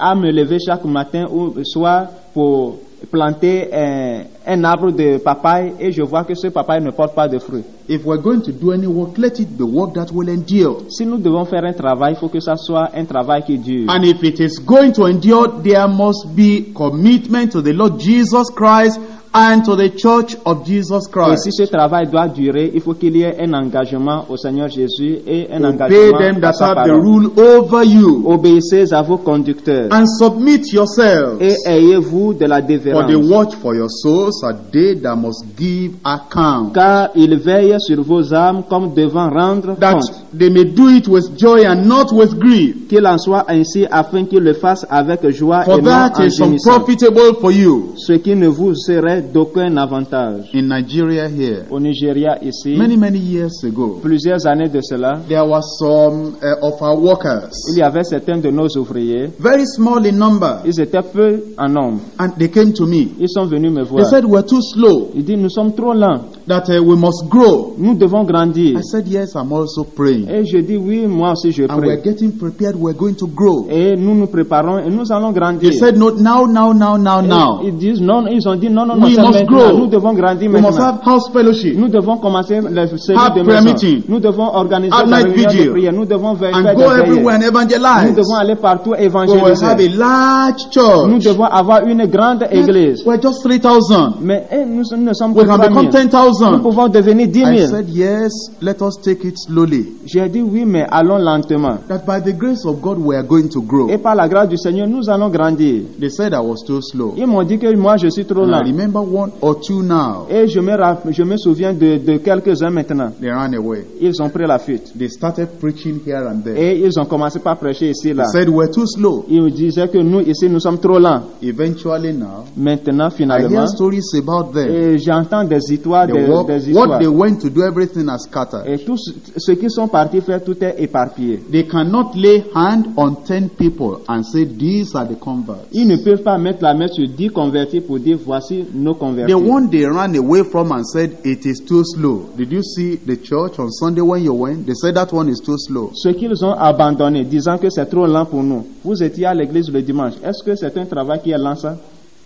à me lever chaque matin ou soir pour planter un, un arbre de papaye et je vois que ce papaye ne porte pas de fruits? If we're going to do any work, let it be work that will endure. Si nous devons faire un travail, il faut que ça soit un travail qui dure. And if it is going to endure, there must be commitment to the Lord Jesus Christ and to the Church of Jesus Christ. Et si ce travail doit durer, il faut qu'il y ait un engagement au Seigneur Jésus et un Obey engagement à sa parole. Obéissez à vos conducteurs. And submit yourselves. Et ayez-vous de la dévérance. For they watch for your souls, are they that must give account. Car ils veillent sur vos âmes comme devant rendre that compte. They may do it with joy and not with grief. Qu'il en soit ainsi afin qu'ils le fassent avec joie for et non en gémissant. Unprofitable for you. Ce qui ne vous serait d'aucun avantage. In Nigeria here, au Nigeria ici, many, many years ago, plusieurs années de cela, there were some uh, of our workers. Il y avait certains de nos ouvriers, very small in number. Ils étaient peu en nombre. And they came to me. Ils sont venus me voir. They said we're too slow. Ils disent nous sommes trop lents. That uh, we must grow. Nous devons grandir. I said yes, I'm also praying. Et je dis oui, moi aussi je prie. And we're getting prepared. We're going to grow. Et nous nous préparons et nous allons grandir. They said no, now, now, now, now, now. Ils disent non, ils ont dit non, non. We must grow. Nous devons grandir maintenant. We must have house fellowship. Nous devons commencer le service de maison. Nous devons organiser la réunion de prière. Nous devons veiller à la prière. Nous devons aller partout évangéliser. We have a large church. Nous devons avoir une grande église. We're just three thousand. Mais eh, nous, nous ne sommes que trois mille. Nous pouvons devenir dix mille. I said yes, let us take it slowly. J'ai dit oui, mais allons lentement. That by the grace of God we are going to grow. Et par la grâce du Seigneur, nous allons grandir. They said I was too slow. Ils m'ont dit que moi je suis trop lent. Remember one or two now. Et je me, je me souviens de, de quelques-uns maintenant. They ran away. Ils ont pris la fuite. They started preaching here and there. Et ils ont commencé par prêcher ici là. They said we're too slow. Ils disaient que nous ici nous sommes trop lents. Eventually now. Maintenant finalement. I hear stories about them. Et j'entends des histoires de, walk, des histoires. What they went to do, everything has scattered. Et tout ce qu'ils sont partis faire, tout est éparpillé. They cannot lay hand on ten people and say these are the converts. Ils ne peuvent pas mettre la main sur dix convertis pour dire voici no conversion. The one they ran away from and said it is too slow. Did you see the church on Sunday when you went? They said that one is too slow. Ceux qu'ils ont abandonné, disant que c'est trop lent pour nous. Vous étiez à l'église le dimanche. Est-ce que c'est un travail qui est lent ça?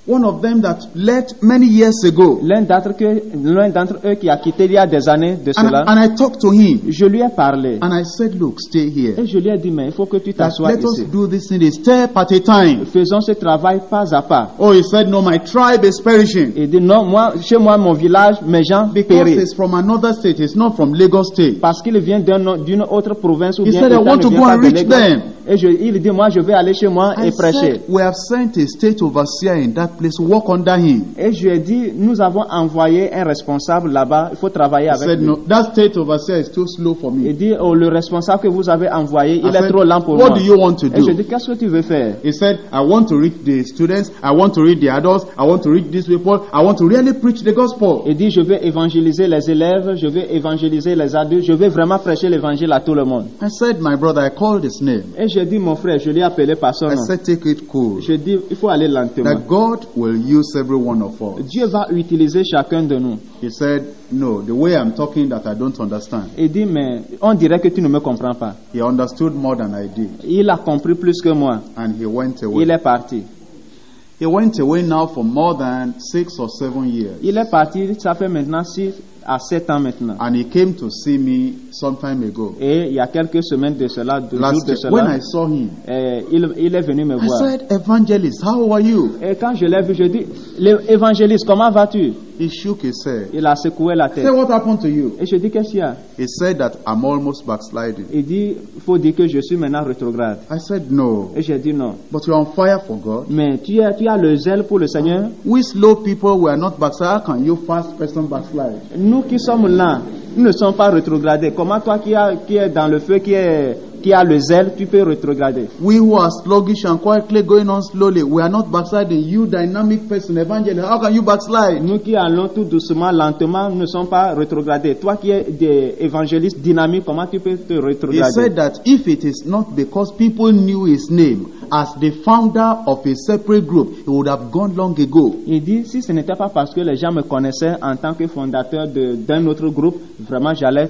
One of them that left many years ago. L'un d'entre eux qui a quitté il y a des années de cela. And, and I talked to him. Je lui ai parlé. And I said, look, stay here. Et je lui ai dit, mais il faut que tu t'assoies ici. Let us do this in a step at a time. Faisons ce travail pas à pas. Oh, he said, no, my tribe is perishing. Il dit, non, moi, chez moi, mon village, mes gens périssent. Because it's from another state, it's not from Lagos State. Parce qu'il vient d'une autre province ou bien. He said, I want to go and reach them. Et je, il dit, moi, je vais aller chez moi I et prêcher. Said, we have sent a state overseer in that place. Work under him. Et je dis, nous avons envoyé un responsable là-bas. Il faut travailler I avec said, lui. No, that state overseer is too slow for me. Il dit, oh, le responsable que vous avez envoyé, I il said, est trop lent pour what moi. Do you want to do? Et je dis, qu'est-ce que tu veux faire? He said, I want to reach the students. I want to reach the adults. I want to reach these people. I want to really preach the gospel. Il dit, je vais évangéliser les élèves. Je vais évangéliser les adultes. Je vais vraiment prêcher l'évangile à tout le monde. I said, my brother, I called his name. Et je dis, mon frère, je l'ai appelé par son nom. I said, take it cool. Je dis, il faut aller lentement. That God will use every one of us. Dieu va utiliser chacun de nous. He said, no, the way I'm talking that I don't understand. Il dit, mais on dirait que tu ne me comprends pas. He understood more than I did. Il a compris plus que moi. And he went away. Il est parti. He went away now for more than six or seven years. Il est parti, ça fait maintenant six à sept ans maintenant. And he came to see me some time ago. Et il y a quelques semaines de cela, deux jours de cela. When I saw him, eh, il, il est venu me I voir. Said, evangelist, how are you? Et quand je l'ai vu, je dis, l'évangéliste, comment vas-tu? He shook his head. Il a secoué la tête. Say, what happened to you? Et je dis, qu'est-ce qu'il y a? He said that I'm almost backsliding. Il dit, faut dire que je suis maintenant rétrograde. I said no. Et j'ai dit non. But you're on fire for God. Mais tu as, tu as le zèle pour le Seigneur. We slow people, we are not backsliding. How can you fast person backslide? Nous qui sommes là, nous ne sommes pas rétrogradés. Comment toi qui a, qui est dans le feu, qui est qui a le zèle, tu peux rétrograder. We who are sluggish and quietly going on slowly, we are not backsliding. You dynamic person, evangelist, how can you backslide? Nous qui allons tout doucement, lentement, ne sommes pas rétrogradés. Toi qui es des évangélistes dynamiques, comment tu peux te rétrograder? He said that if it is not because people knew his name as the founder of a separate group, he would have gone long ago. Il dit, si ce n'était pas parce que les gens me connaissaient en tant que fondateur de, d'un autre groupe, vraiment j'allais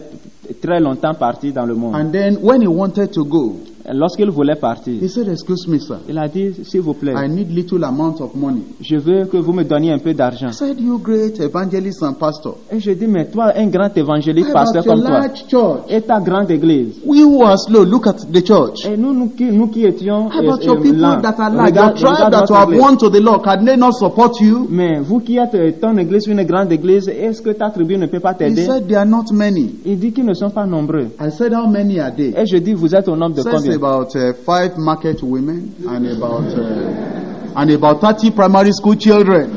très longtemps parti dans le monde. And then when he wanted to go, lorsqu'il voulait partir, he said, excuse me, sir. Il a dit, s'il vous plaît, I need little amount of money. Je veux que vous me donniez un peu d'argent. I said, you great evangelist and pastor. Et je dis, mais toi, un grand évangéliste, pasteur comme toi, church. Et ta grande église. We were slow. Look at the church. Et nous, nous qui, nous qui étions et, et your people lents. That are like your tribe that you have won to the Lord, can they not support you? Mais vous qui êtes ton église, une grande église, est-ce que ta tribu ne peut pas t'aider? He said, they are not many. Il dit qu'ils ne sont pas nombreux. I said, how many are they? Et je dis, vous êtes au nombre de combien? About uh, five market women and about uh, and about thirty primary school children.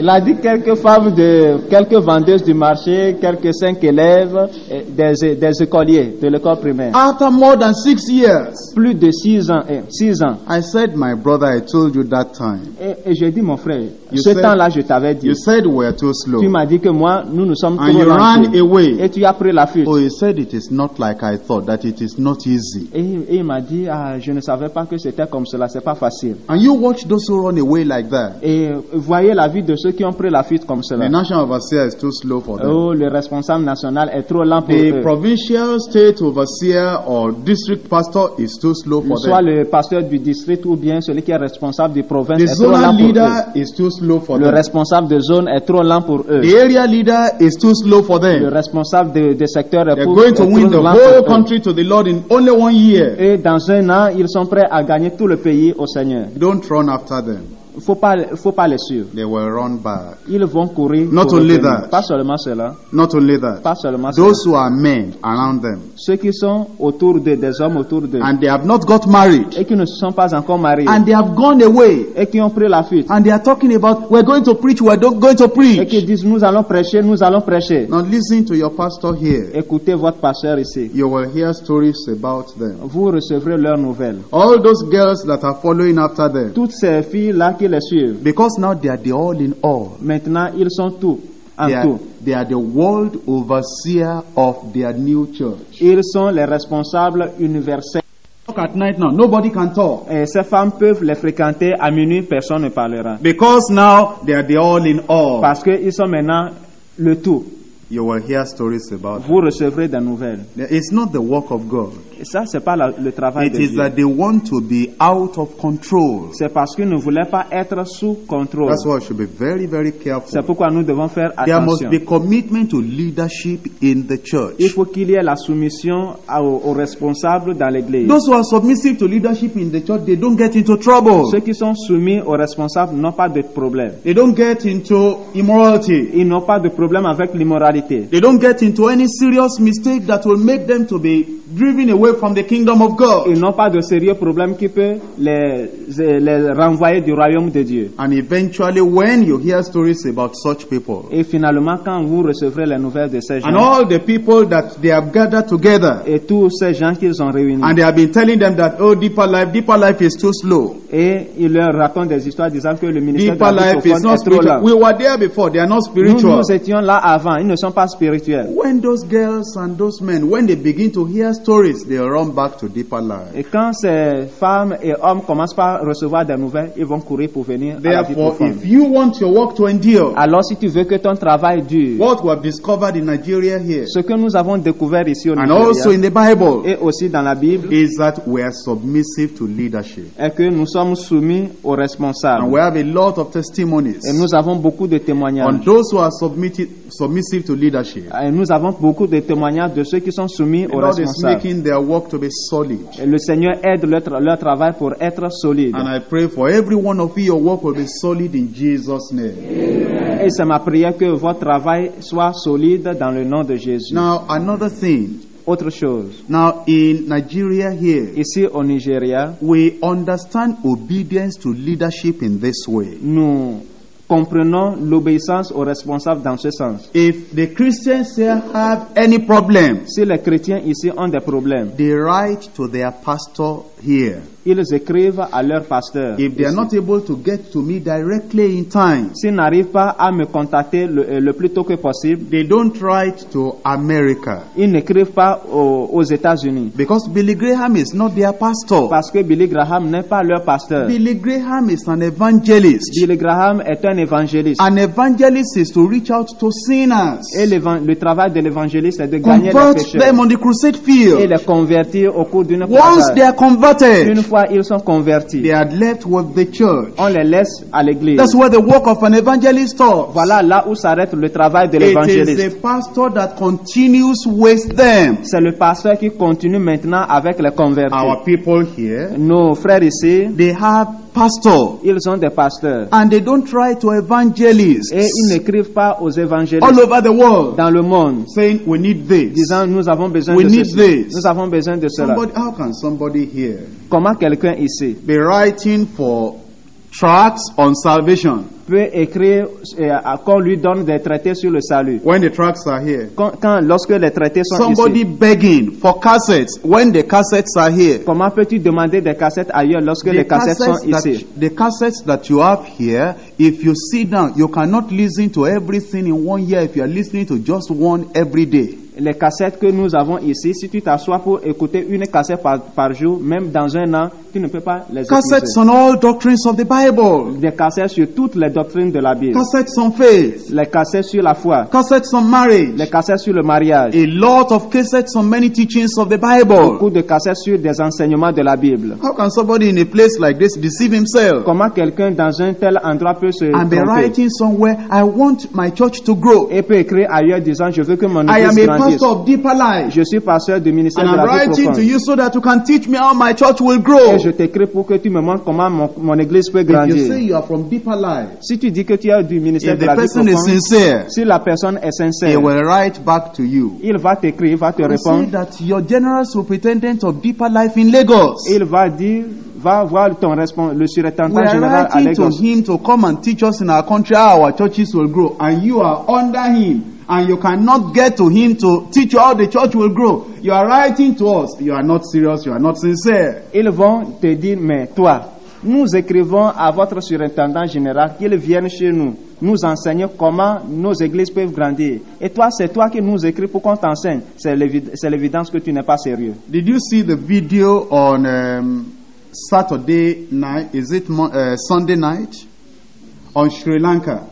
Il a dit quelques femmes de quelques vendeuses du marché, quelques cinq élèves, et des des écoliers de l'école primaire. After more than six years, plus de six ans, eh, six ans. I said, my brother, I told you that time. Et, et je dis, mon frère, you ce said, temps-là, je t'avais dit. You said we are too slow. Tu m'as dit que moi, nous nous sommes trop lents. Et tu as pris la fuite. Oh, he said it is not like I thought that it is not easy. Et, et il m'a dit, ah, je ne savais pas que c'était comme cela, c'est pas facile. And you watch those who run away like that. Et voyez la vie de ceux qui ont pris la fuite comme cela. The national overseer is too slow for them. Oh, le responsable national est trop lent pour the eux. The provincial state overseer or district pastor is too slow for Soit them. Soit le pasteur du district ou bien celui qui est responsable des provinces est trop lent pour eux. Is too slow for le them. Responsable de zone est trop lent pour eux. The area leader is too slow for them. Le responsable de, de secteur est They're pour going to win the whole country to the Lord in only one year. Et dans un an, ils sont prêts à gagner tout le pays au Seigneur. Don't run after them. Faut pas, faut pas les suivre. They will run back. Ils vont courir. Not only that. Pas seulement cela. Not only that. Pas seulement Those cela. Who are men around them. Ceux qui sont autour de des hommes autour d'eux. And they have not got married. Et qui ne se sont pas encore mariés. And they have gone away. Et qui ont pris la fuite. And they are talking about we're going to preach, we're not going to preach. Et qui disent nous allons prêcher, nous allons prêcher. Now listen to your pastor here. Écoutez votre pasteur ici. You will hear stories about them. Vous recevrez leurs nouvelles. All those girls that are following after them. Toutes ces filles là qui les suivent. Because now they are the all in all. Maintenant ils sont tout en they are, tout. They are the world overseer of their new church. Ils sont les responsables universels. Talk at night now. Nobody can talk. Et ces femmes peuvent les fréquenter à minuit, personne ne parlera. Because now they are the all in all. Parce que ils sont maintenant le tout. You will hear stories about. Vous recevrez des nouvelles. It's not the work of God. Et ça, c'est pas la, le travail It de Dieu. It is that they want to be out of control. C'est parce qu'ils ne voulaient pas être sous contrôle. That's why we should be very, very careful. C'est pourquoi nous devons faire attention. There must be commitment to leadership in the church. Il faut qu'il y ait la soumission à, aux, aux responsables dans l'église. Those who are submissive to leadership in the church, they don't get into trouble. Ceux qui sont soumis aux responsables n'ont pas de problème. They don't get into immorality. Ils n'ont pas de problème avec l'immoralité. They don't get into any serious mistake that will make them to be driven away away from the kingdom of God. Ils n'ont pas de sérieux problèmes qui peut les, les renvoyer du royaume de Dieu. And eventually, when you hear stories about such people, et finalement, quand vous recevrez les nouvelles de ces gens, and all the people that they have gathered together, et tous ces gens qu'ils ont réunis, and they have been telling them that oh, deeper life, deeper life is too slow. Et ils leur racontent des histoires disant que le ministère deeper de la vie est trop lent. We were there before. They are not spiritual. Nous, nous étions là avant. Ils ne sont pas spirituels. When those girls and those men, when they begin to hear stories, they run back to deeper life. Et quand ces femmes et hommes commencent par recevoir des nouvelles, ils vont courir pour venir Therefore, à la vie profonde. If you want your work to endure, alors si tu veux que ton travail dure, what we have discovered in Nigeria here, ce que nous avons découvert ici au Nigeria, and also in the Bible, et aussi dans la Bible, is that we are submissive to leadership. Est que nous sommes soumis aux responsables. And we have a lot of testimonies. Et nous avons beaucoup de témoignages. On those who are submitted, submissive to leadership. Et nous avons beaucoup de témoignages de ceux qui sont soumis aux responsables. Their work to be solid. Et le Seigneur aide leur, tra- leur travail pour être solide. And I pray for every one of you, your work will be solid in Jesus' name. Amen. Et c'est ma prière que votre travail soit solide dans le nom de Jésus. Now another thing. Autre chose. Now in Nigeria here, ici au Nigeria, we understand obedience to leadership in this way. Nous comprenons l'obéissance aux responsables dans ce sens. If the Christians here have any problem, si les chrétiens ici ont des problèmes, they write to their pastor here. Ils écrivent à leur pasteur. If they are not able to get to me directly in time, s'ils n'arrivent pas à me contacter le, le plus tôt que possible, they don't write to America. Ils n'écrivent pas aux, aux États-Unis. Because Billy Graham is not their pastor. Parce que Billy Graham n'est pas leur pasteur. Billy Graham is an evangelist. Billy Graham est un évangéliste. An evangelist is to reach out to sinners. Et le travail de l'évangéliste est de gagner Convert les pécheurs. Them on the crusade field. Et les convertir au cours d'une croisade. Once they are converted, une fois ils sont convertis, they are left with the church. On les laisse à l'église. That's where the work of an evangelist stops. Voilà là où s'arrête le travail de l'évangéliste. It is the pastor that continues with them. C'est le pasteur qui continue maintenant avec les convertis. Our people here, nos frères ici, they have pastor. Ils ont des pasteurs. And they don't try to evangelists. Et ils n'écrivent pas aux évangélistes. All over the world. Dans le monde. Saying we need this. Disant nous avons besoin we de need ceci. This. Nous avons besoin de cela. Somebody, how can somebody here? Comment quelqu'un ici? Be writing for tracts on salvation. Peut écrire euh, qu'on lui donne des traités sur le salut. When the tracts are here. Quand, quand lorsque les traités sont somebody ici. Somebody begging for cassettes when the cassettes are here. Comment peux-tu demander des cassettes ailleurs lorsque the les cassettes cassettes sont that, ici? The cassettes that you have here, if you sit down, you cannot listen to everything in one year if you are listening to just one every day. Les cassettes que nous avons ici, si tu t'assois pour écouter une cassette par, par jour, même dans un an, tu ne peux pas les écouter. Cassettes on all doctrines of the Bible. Des cassettes sur toutes les doctrines de la Bible. Cassettes on faith. Les cassettes sur la foi. Cassettes on marriage. Les cassettes sur le mariage. A lot of cassettes on many teachings of the Bible. Beaucoup de cassettes sur des enseignements de la Bible. How can somebody in a place like this deceive himself? Comment quelqu'un dans un tel endroit peut se tromper? And be writing somewhere, I want my church to grow. Et peut écrire ailleurs disant, je veux que mon église grandisse. Of deeper life. Je suis pasteur du ministère and de I'm la vie profonde. To you so that you can teach me how my church will grow. Et je t'écris pour que tu me montres comment mon, mon église peut grandir. If you say you are from deeper life, si tu dis que tu es du ministère de la vie profonde, sincere, si la personne est sincère, will write back to you. Il va t'écrire, il va te and répondre. Say that your general superintendent of deeper life in Lagos. Il va dire, va voir ton respons- le surintendant général à Lagos. We are writing to him to come and teach us in our country how our churches will grow, and you are under him. And you cannot get to him to teach you how the church will grow. You are writing to us. You are not serious. You are not sincere. Ils vont te dire, mais toi, nous écrivons à votre surintendant général qu'il vienne chez nous, nous enseigne comment nos églises peuvent grandir. Et toi, c'est toi qui nous écris pour qu'on t'enseigne. C'est, l'évid- c'est l'évidence que tu n'es pas sérieux. Did you see the video on um, Saturday night? Is it mo- uh, Sunday night? On Sri Lanka.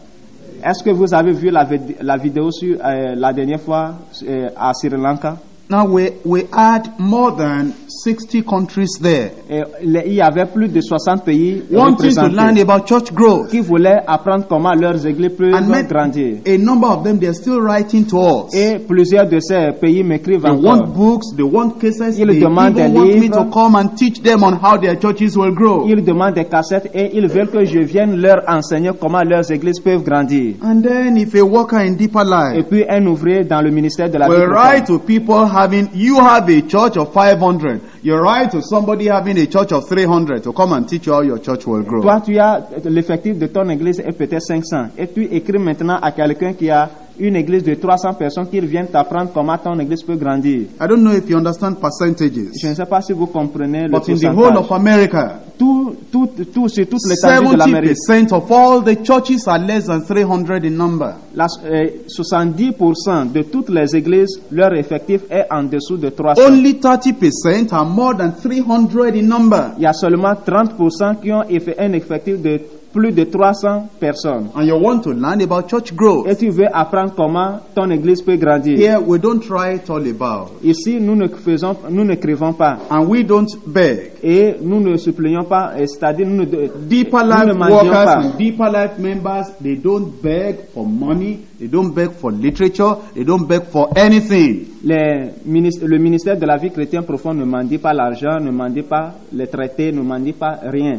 Est-ce que vous avez vu la, vid- la vidéo sur euh, la dernière fois euh, à Sri Lanka? Now we we had more than sixty countries there. Et il y avait plus de soixante pays wanting to learn about church growth. Qui voulaient apprendre comment leurs églises peuvent grandir. A number of them, they are still writing to us. Et plusieurs de ces pays m'écrivent they encore. They want books, they want cassettes. Ils they demandent des want livres. Me to come and teach them on how their churches will grow. Ils demandent des cassettes et ils veulent que je vienne leur enseigner comment leurs églises peuvent grandir. And then if a worker in deeper life, et puis un ouvrier dans le ministère de la vie, we write to people. having, you have a church of five hundred. You're right to somebody having a church of three hundred. So come and teach you how your church will grow. Toi, tu as, l'effectif de ton église est peut-être cinq cents. Et tu écris maintenant à quelqu'un qui a une église de trois cents personnes qui viennent t'apprendre comment ton église peut grandir. I don't know if you understand percentages. Je ne sais pas si vous comprenez But le pourcentage. But in the whole of America, tout, tout, tout, sur toute l'étendue de l'Amérique, seventy percent of all the churches are less than three hundred in number. La, euh, soixante-dix pour cent de toutes les églises, leur effectif est en dessous de trois cents. Only thirty percent are more than three hundred in number. Il y a seulement trente pour cent qui ont un effectif de plus de trois cents personnes. And you want to learn about church growth. Et tu veux apprendre comment ton église peut grandir. Here we don't write all about. Ici nous ne faisons, nous n'écrivons pas. And we don't beg. Et nous ne supplions pas, c'est-à-dire nous ne Deeper Life workers and Deeper Life members, they don't beg for money, they don't beg for literature, they don't beg for anything. Les ministères, le ministère de la vie chrétienne profonde ne mendie pas l'argent, ne mendie pas les traités, ne mendie pas rien.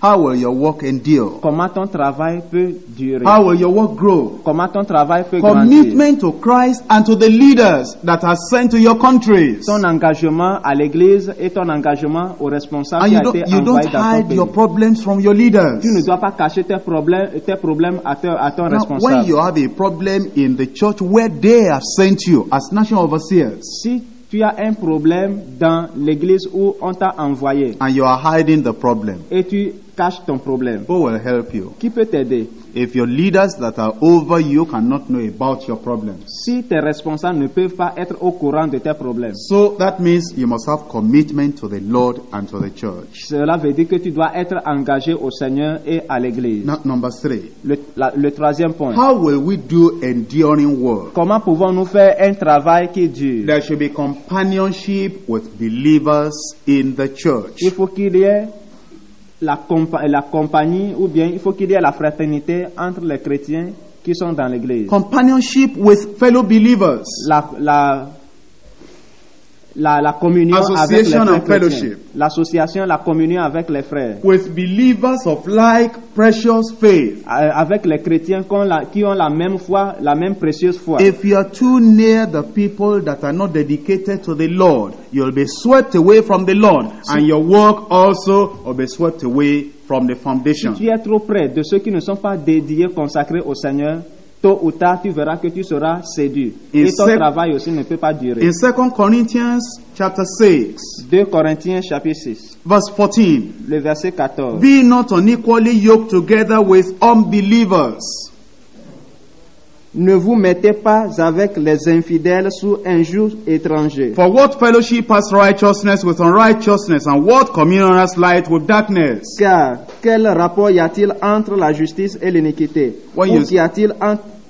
How will your work endure? Comment ton travail peut durer? How will your work grow? Comment ton travail peut grandir? Commitment to Christ and to the leaders that are sent to your countries. Ton engagement à l'église et ton engagement aux responsables and qui a été envoyés dans ton pays. You don't hide your problems from your leaders. Tu ne dois pas cacher tes problèmes, tes problèmes à ton, à ton Now, responsable. When you have a problem in the church where they have sent you as national overseers. Si tu as un problème dans l'église où on t'a envoyé. And you are hiding the problem. Et tu caches ton problème. Who will help you? Qui peut t'aider? If your leaders that are over you cannot know about your problems. Si tes responsables ne peuvent pas être au courant de tes problèmes. So that means you must have commitment to the Lord and to the church. Cela veut dire que tu dois être engagé au Seigneur et à l'église. Now, number three. Le, la, le troisième point. How will we do enduring work? Comment pouvons-nous faire un travail qui dure? There should be companionship with believers in the church. Il faut qu'il y ait La, compa- la compagnie ou bien il faut qu'il y ait la fraternité entre les chrétiens qui sont dans l'église. Companionship with fellow believers. La, la, la, la communion avec les frères chrétiens. L'association, la communion avec les frères. With believers of like precious faith. Avec les chrétiens qui ont la, qui ont la même foi, la même précieuse foi. If you are too near the people that are not dedicated to the Lord, you'll be swept away from the Lord, and your work also will be swept away from the foundation. Si tu es trop près de ceux qui ne sont pas dédiés, consacrés au Seigneur, tôt ou tard, tu verras que tu seras séduit. In Et ton sec- travail aussi ne peut pas durer. In Second Corinthians chapter six, deux Corinthiens chapitre six, verse fourteen, le verset quatorze. Be not unequally yoked together with unbelievers. Ne vous mettez pas avec les infidèles sous un joug étranger. For what fellowship has righteousness with unrighteousness, and what communion has light with darkness? Car quel rapport y a-t-il entre la justice et l'iniquité? Ou y a-t-il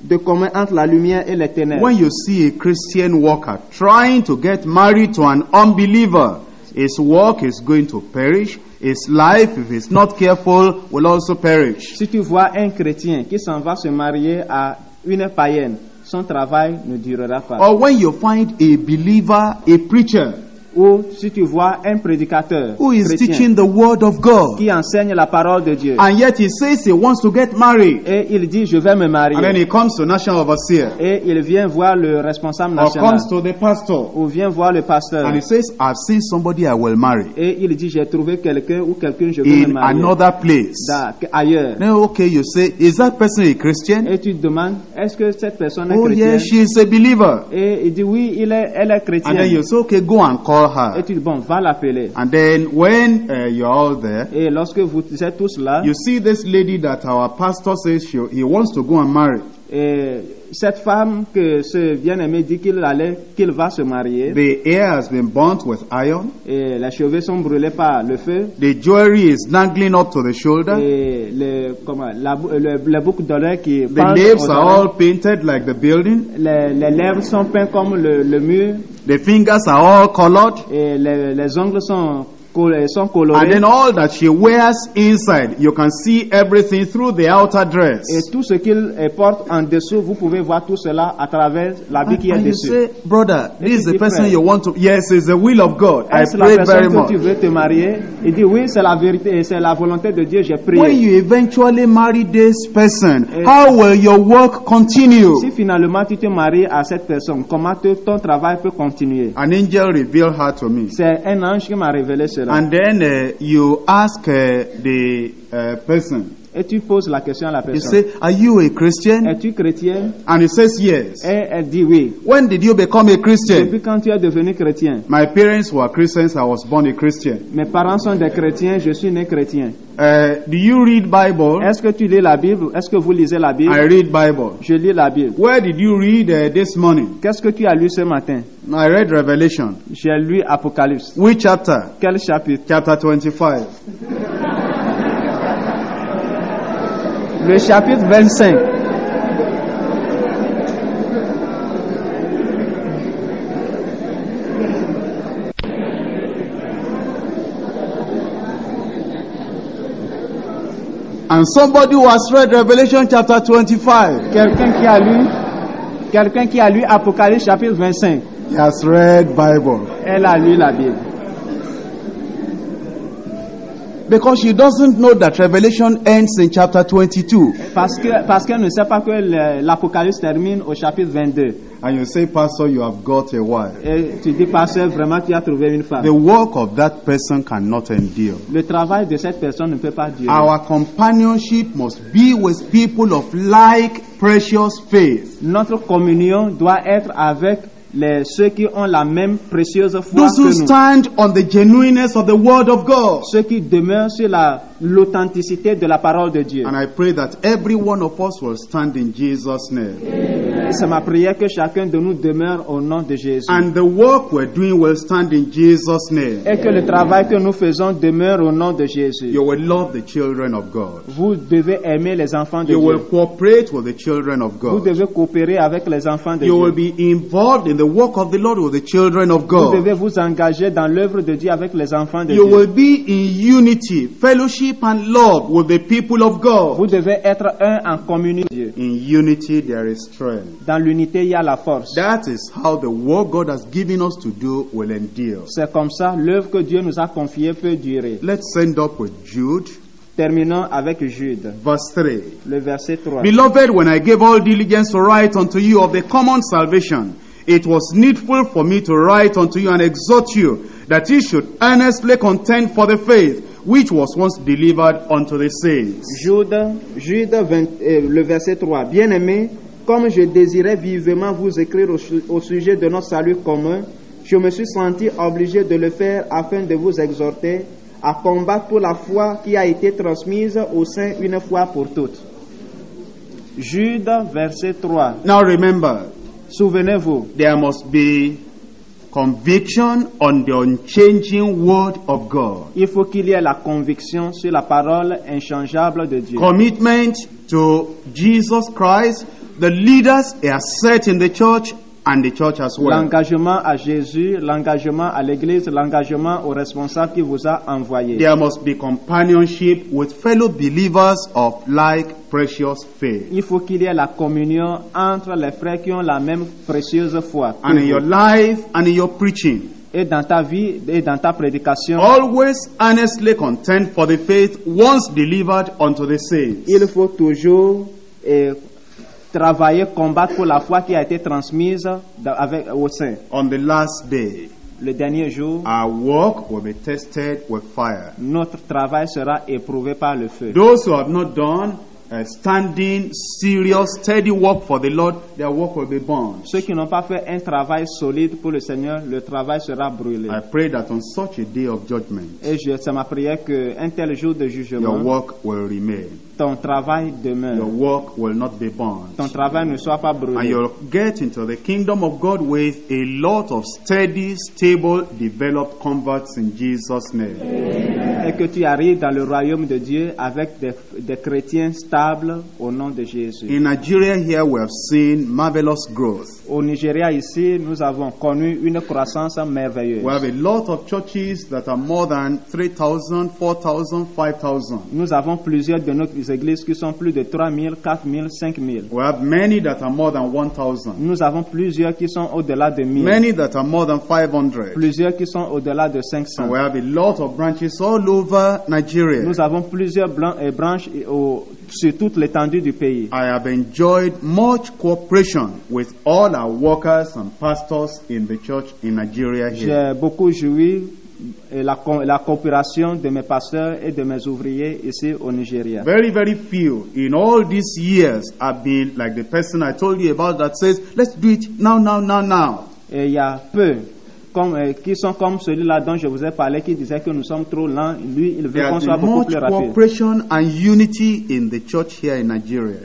de commun entre la lumière et les ténèbres? When you see a Christian worker trying to get married to an unbeliever, his work is going to perish. His life, if he's not careful, will also perish. Si tu vois un chrétien qui s'en va se marier à une païenne, son travail ne durera pas. Or when you find a believer, a preacher, ou si tu vois un prédicateur who is chrétien, teaching the word of God, qui enseigne la parole de Dieu, and yet he says he wants to get married, et il dit je vais me marier, and then he comes to national overseer, et il vient voir le responsable national, or comes to the pastor, ou vient voir le pasteur, and he says I've seen somebody I will marry, et il dit j'ai trouvé quelqu'un ou quelqu'un je veux me marier, in another place, da, ailleurs. Then okay, you say is that person a Christian? Et tu demandes est-ce que cette personne oh, est chrétienne? Oh yes, she is a believer. Et il dit oui, il est, elle est chrétienne. And then you say okay, go and call. Et tu dis, bon, va l'appeler. And then when uh, you're all there, et lorsque vous êtes tous là, you see this lady that our pastor says she, he wants to go and marry. Et cette femme que ce bien-aimé dit qu'il allait, qu'il va se marier. The hair has been burnt with iron. Et les cheveux sont brûlés par le feu. The jewelry is dangling up to the shoulder. Et le comment la le, le boucle d'oreille qui pendent. The lips are all painted like the building. Les, les lèvres sont peintes comme le, le mur. The fingers are all colored. Et les, les ongles sont And then all that she wears inside, you can see everything through the outer dress. Et tout ce qu'il porte en dessous, vous pouvez voir tout cela à travers l'habit qui est dessus. You say, brother, this is the person you want to. Yes, it's the will of God. I pray very much. Tu veux te marier? Il dit oui, c'est la vérité et c'est la volonté de Dieu. J'ai prié. When you eventually marry this person, how will your work continue? Si finalement tu te maries à cette personne, comment ton travail peut continuer? An angel revealed her to me. C'est un ange qui m'a révélé cela. And then uh, you ask uh, the uh, person. Et tu poses la question à la personne. You say, are you a Christian? Es-tu chrétien? And he says yes. Et elle dit oui. When did you become a Christian? Depuis quand tu es devenu chrétien? My parents were Christians. I was born a Christian. Mes parents sont des chrétiens. Je suis né chrétien. Uh, do you read Bible? Est-ce que tu lis la Bible? Est-ce que vous lisez la Bible? I read Bible. Je lis la Bible. Where did you read uh, this morning? Qu'est-ce que tu as lu ce matin? I read Revelation. J'ai lu Apocalypse. Which chapter? Quel chapitre? Chapter twenty-five. Le chapitre vingt-cinq. And somebody who has read Revelation chapter twenty-five. Quelqu'un qui a lu, quelqu'un qui a lu Apocalypse chapitre vingt-cinq. He has read Bible. Elle a lu la Bible. Because she doesn't know that Revelation ends in chapter twenty-two. Parce que parce qu'elle ne sait pas que l'Apocalypse termine au chapitre vingt-deux. And you say, Pastor, you have got a wife. Et tu dis, Pasteur, vraiment tu as trouvé une femme. The work of that person cannot endure. Le travail de cette personne ne peut pas durer. Our companionship must be with people of like precious faith. Notre communion doit être avec les ceux qui ont la même précieuse foi Those que nous. Those who stand on the genuineness of the word of God. Ceux qui demeurent sur la l'authenticité de la parole de Dieu. And I pray that every one of us will stand in Jesus' name. Amen. C'est ma prière que chacun de nous demeure au nom de Jésus. And the work we're doing will stand in Jesus' name. Et que le travail que nous faisons demeure au nom de Jésus. You will love the children of God. Vous devez aimer les enfants de you Dieu. You will cooperate with the children of God. Vous devez coopérer avec les enfants de you Dieu. You will be involved in the work of the Lord with the children of God. Vous devez vous engager dans l'œuvre de Dieu avec les enfants de you Dieu. You will be in unity, fellowship and love with the people of God. Vous devez être un en communion. In unity there is strength. Dans l'unité il y a la force. That is how the work God has given us to do will endure. C'est comme ça l'œuvre que Dieu nous a confiée peut durer. Let's end up with Jude. Terminons avec Jude. Verse three. Le verset trois. Beloved, when I gave all diligence to write unto you of the common salvation, it was needful for me to write unto you and exhort you that ye should earnestly contend for the faith which was once delivered unto the saints. Jude, Jude vingt, euh, le verset trois. Bien-aimés, comme je désirais vivement vous écrire au, au sujet de notre salut commun, je me suis senti obligé de le faire afin de vous exhorter à combattre pour la foi qui a été transmise au sein une fois pour toutes. Jude, verset trois. Now remember, souvenez-vous, there must be conviction on the unchanging word of God. Il faut qu'il y ait la conviction sur la parole inchangeable de Dieu. Commitment to Jesus Christ, the leaders are set in the church and the church as well. L'engagement à Jésus, l'engagement à l'Église, l'engagement aux responsables qui vous a envoyé. There must be companionship with fellow believers of like precious faith. Il faut qu'il y ait la communion entre les frères qui ont la même précieuse foi. And in your life and in your preaching. Et dans ta vie et dans ta prédication. Always earnestly contend for the faith once delivered unto the saints. Il faut toujours eh, travailler, combattre pour la foi qui a été transmise avec, au sein. On the last day, le dernier jour, our work will be tested with fire. Notre travail sera éprouvé par le feu. Those who have not done a standing, serious, steady work for the Lord, their work will be burned. Ceux qui n'ont pas fait un travail solide pour le Seigneur, le travail sera brûlé. I pray that on such a day of judgment, et je, c'est ma prière qu'un tel jour de jugement, your work will remain. Ton travail demeure. Your work will not be burned. Ton travail ne soit pas brûlé. And you'll get into the kingdom of God with a lot of steady, stable, developed converts in Jesus' name. Amen. est que tu arrives dans le royaume de Dieu avec des, des chrétiens stables au nom de Jésus. In Nigeria here we have seen marvelous growth. Au Nigeria ici, nous avons connu une croissance merveilleuse. We have a lot of churches that are more than three thousand, four thousand, five thousand. Nous avons plusieurs de nos églises qui sont plus de trois mille, quatre mille, cinq mille. We have many that are more than one thousand. Nous avons plusieurs qui sont au-delà de mille. Many that are more than five hundred. Plusieurs qui sont au-delà de cinq cents. And we have a lot of branches all over Nigeria. Nous avons plusieurs branches au, sur toute l'étendue du pays. I have enjoyed much cooperation with all our workers and pastors in the church in Nigeria here. J'ai beaucoup joui et la, la coopération de mes pasteurs et de mes ouvriers ici au Nigeria. Very, very few in all these years have been like the person I told you about that says, let's do it now, now, now, now. Et il y a peu comme, euh, qui sont comme celui-là dont je vous ai parlé qui disait que nous sommes trop lents. Lui, il veut qu'on soit beaucoup plus rapide.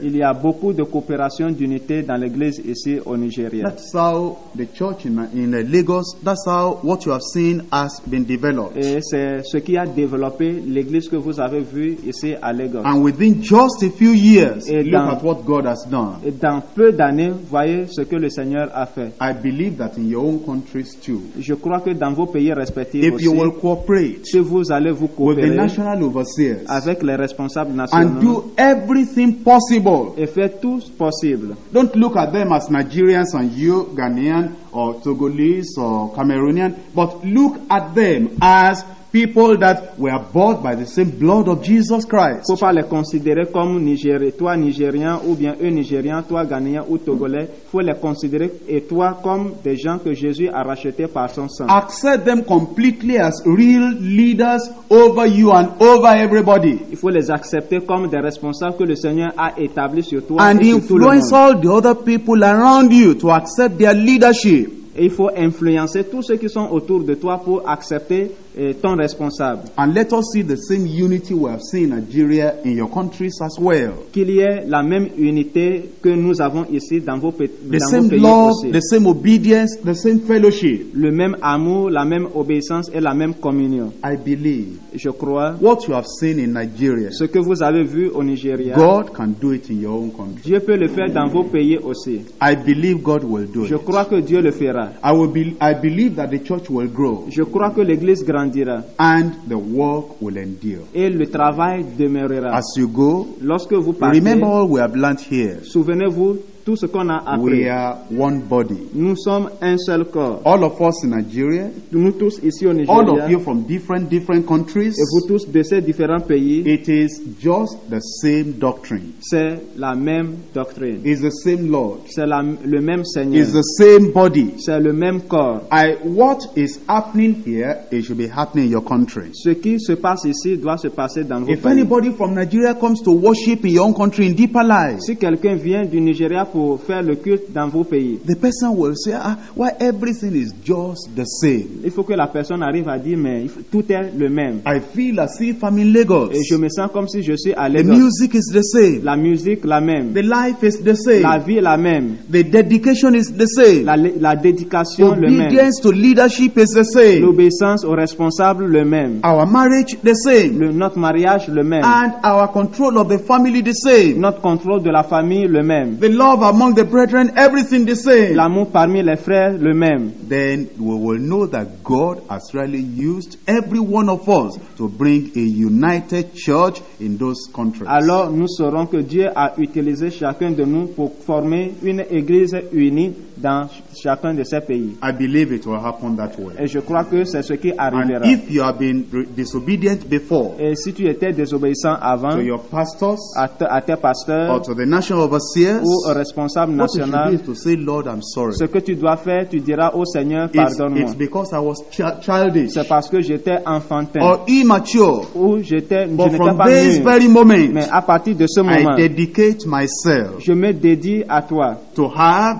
Il y a beaucoup de coopération d'unité dans l'église ici au Nigeria. That's how the church in, in Lagos, that's how what you have seen has been developed. Et c'est ce qui a développé l'église que vous avez vue ici à Lagos. And within just a few years, et dans, look at what God has done. Et dans peu d'années, voyez ce que le Seigneur a fait. I believe that in your own countries too. Je crois que dans vos pays respectifs if aussi, you will cooperate si vous allez vous coopérer with the national overseers avec les responsables nationaux and do everything possible. Et faites tout possible. Don't look at them as Nigerians and you, Ghanaian or Togolese or Cameroonian, but look at them as people that were bought by the same blood of Jesus Christ. Faut pas les considérer comme Nigériens, toi Nigérien ou bien eux Nigériens, toi Ghanéen ou Togolais. Faut les considérer et toi comme des gens que Jésus a rachetés par son sang. Accept them completely as real leaders over you and over everybody. Il faut les accepter comme des responsables que le Seigneur a établis sur toi and et sur tout le monde. And influence all the other people around you to accept their leadership. Et il faut influencer tous ceux qui sont autour de toi pour accepter eh, ton responsable. And let us see the same unity we have seen in Nigeria in your countries as well. Qu'il y ait la même unité que nous avons ici dans vos, pe- the dans same vos pays love, aussi. The same obedience, the same fellowship. Le même amour, la même obéissance et la même communion. I believe. Je crois. What you have seen in Nigeria. Ce que vous avez vu au Nigeria. God can do it in your own country. Dieu peut le faire dans vos pays aussi. I believe God will do it. Je crois que Dieu le fera. I will be, I believe that the church will grow. Je crois que l'église grandira. And the work will endure. Et le travail demeurera. As you go, lorsque vous partez, remember all we have learned here. Souvenez-vous tout ce qu'on a appris. We are one body. Nous sommes un seul corps. All of us in Nigeria. Nous tous ici au Nigeria. All of you from different different countries. Et vous tous de ces différents pays. It is just the same doctrine. C'est la même doctrine. It's the same Lord. C'est la, le même Seigneur. It's the same body. C'est le même corps. I, what is happening here, it should be happening in your country. Ce qui se passe ici doit se passer dans vos If pays. If anybody from Nigeria comes to worship in your own country in Deeper Life. Si quelqu'un vient du Nigeria pour faire le culte dans vos pays. The person will say, ah, why everything is just the same. Il faut que la personne arrive à dire, mais tout est le même. I feel as if I'm in Lagos. Et je me sens comme si je suis à Lagos. The music is the same. La musique la même. The life is the same. La vie la même. The dedication is the same. La, la dédication Obedience le même. Obedience to leadership is the same. L'obéissance aux responsables le même. Our marriage the same. Le, notre mariage le même. And our control of the family the same. Notre contrôle de la famille le même. The love among the brethren, everything the same. L'amour parmi les frères, le même. Then we will know that God has really used every one of us to bring a united church in those countries. Alors nous saurons que Dieu a utilisé chacun de nous pour former une église unie dans chacun de ces pays. I believe it will happen that way. Et je crois que c'est ce qui arrivera. And if you have been disobedient before, et si tu étais désobéissant avant, to your pastors, à, te, à tes pasteurs, or to the national overseers, ou aux responsables nationaux, to say, Lord, I'm sorry. Ce que tu dois faire, tu diras au oh, Seigneur, pardonne-moi. It's because I was ch- childish. C'est parce que j'étais enfantin. Or immature. Ou j'étais, But je n'étais pas this mûr. Very moment, mais à partir de ce moment, I dedicate myself. Je me dédie à toi. To have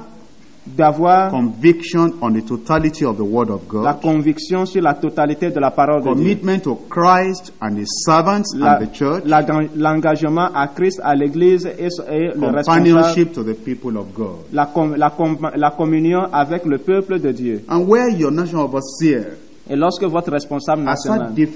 d'avoir conviction on the totality of the word of God, la conviction sur la totalité de la parole de Dieu, commitment to Christ and His servants la, and the church, la, l'engagement à Christ, à l'Église et, et le companionship to the people of God, la, com, la, com, la communion avec le peuple de Dieu. And where your national overseer Et lorsque votre responsable national a des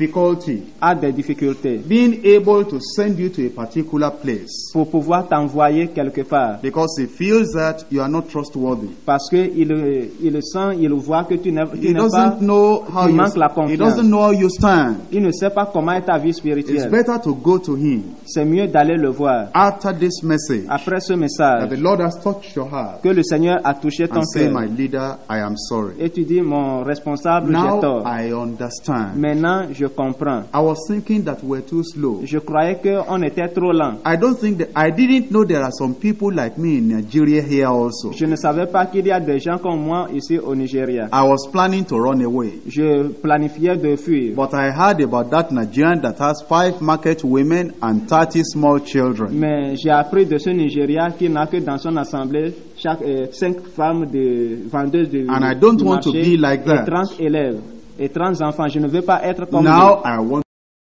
difficultés, being able to send you to a particular place, pour pouvoir t'envoyer quelque part, because he feels that you are not trustworthy, parce qu'il il sent, il voit que tu n'es pas, know how tu manques la confiance. He doesn't know how you stand. Il ne sait pas comment est ta vie spirituelle. It's better to go to him. C'est mieux d'aller le voir. After this message, après ce message, that the Lord has touched your heart, que le Seigneur a touché ton cœur. My leader, I am sorry. Et tu dis, mon responsable, j'ai tort. I understand. Maintenant, je comprends. I was thinking that we're too slow. Je croyais qu'on était trop lent. I don't think that, I didn't know there are some people like me in Nigeria here also. Je ne savais pas qu'il y a des gens comme moi ici au Nigeria. I was planning to run away. Je planifiais de fuir. But I heard about that Nigerian that has five market women and thirty small children. Mais j'ai appris de ce Nigeria qui n'a que dans son assemblée chaque euh, cinq femmes de vendeuses de and I don't want to be like that. Et trente élèves. Et trente enfants, je ne veux pas être comme eux.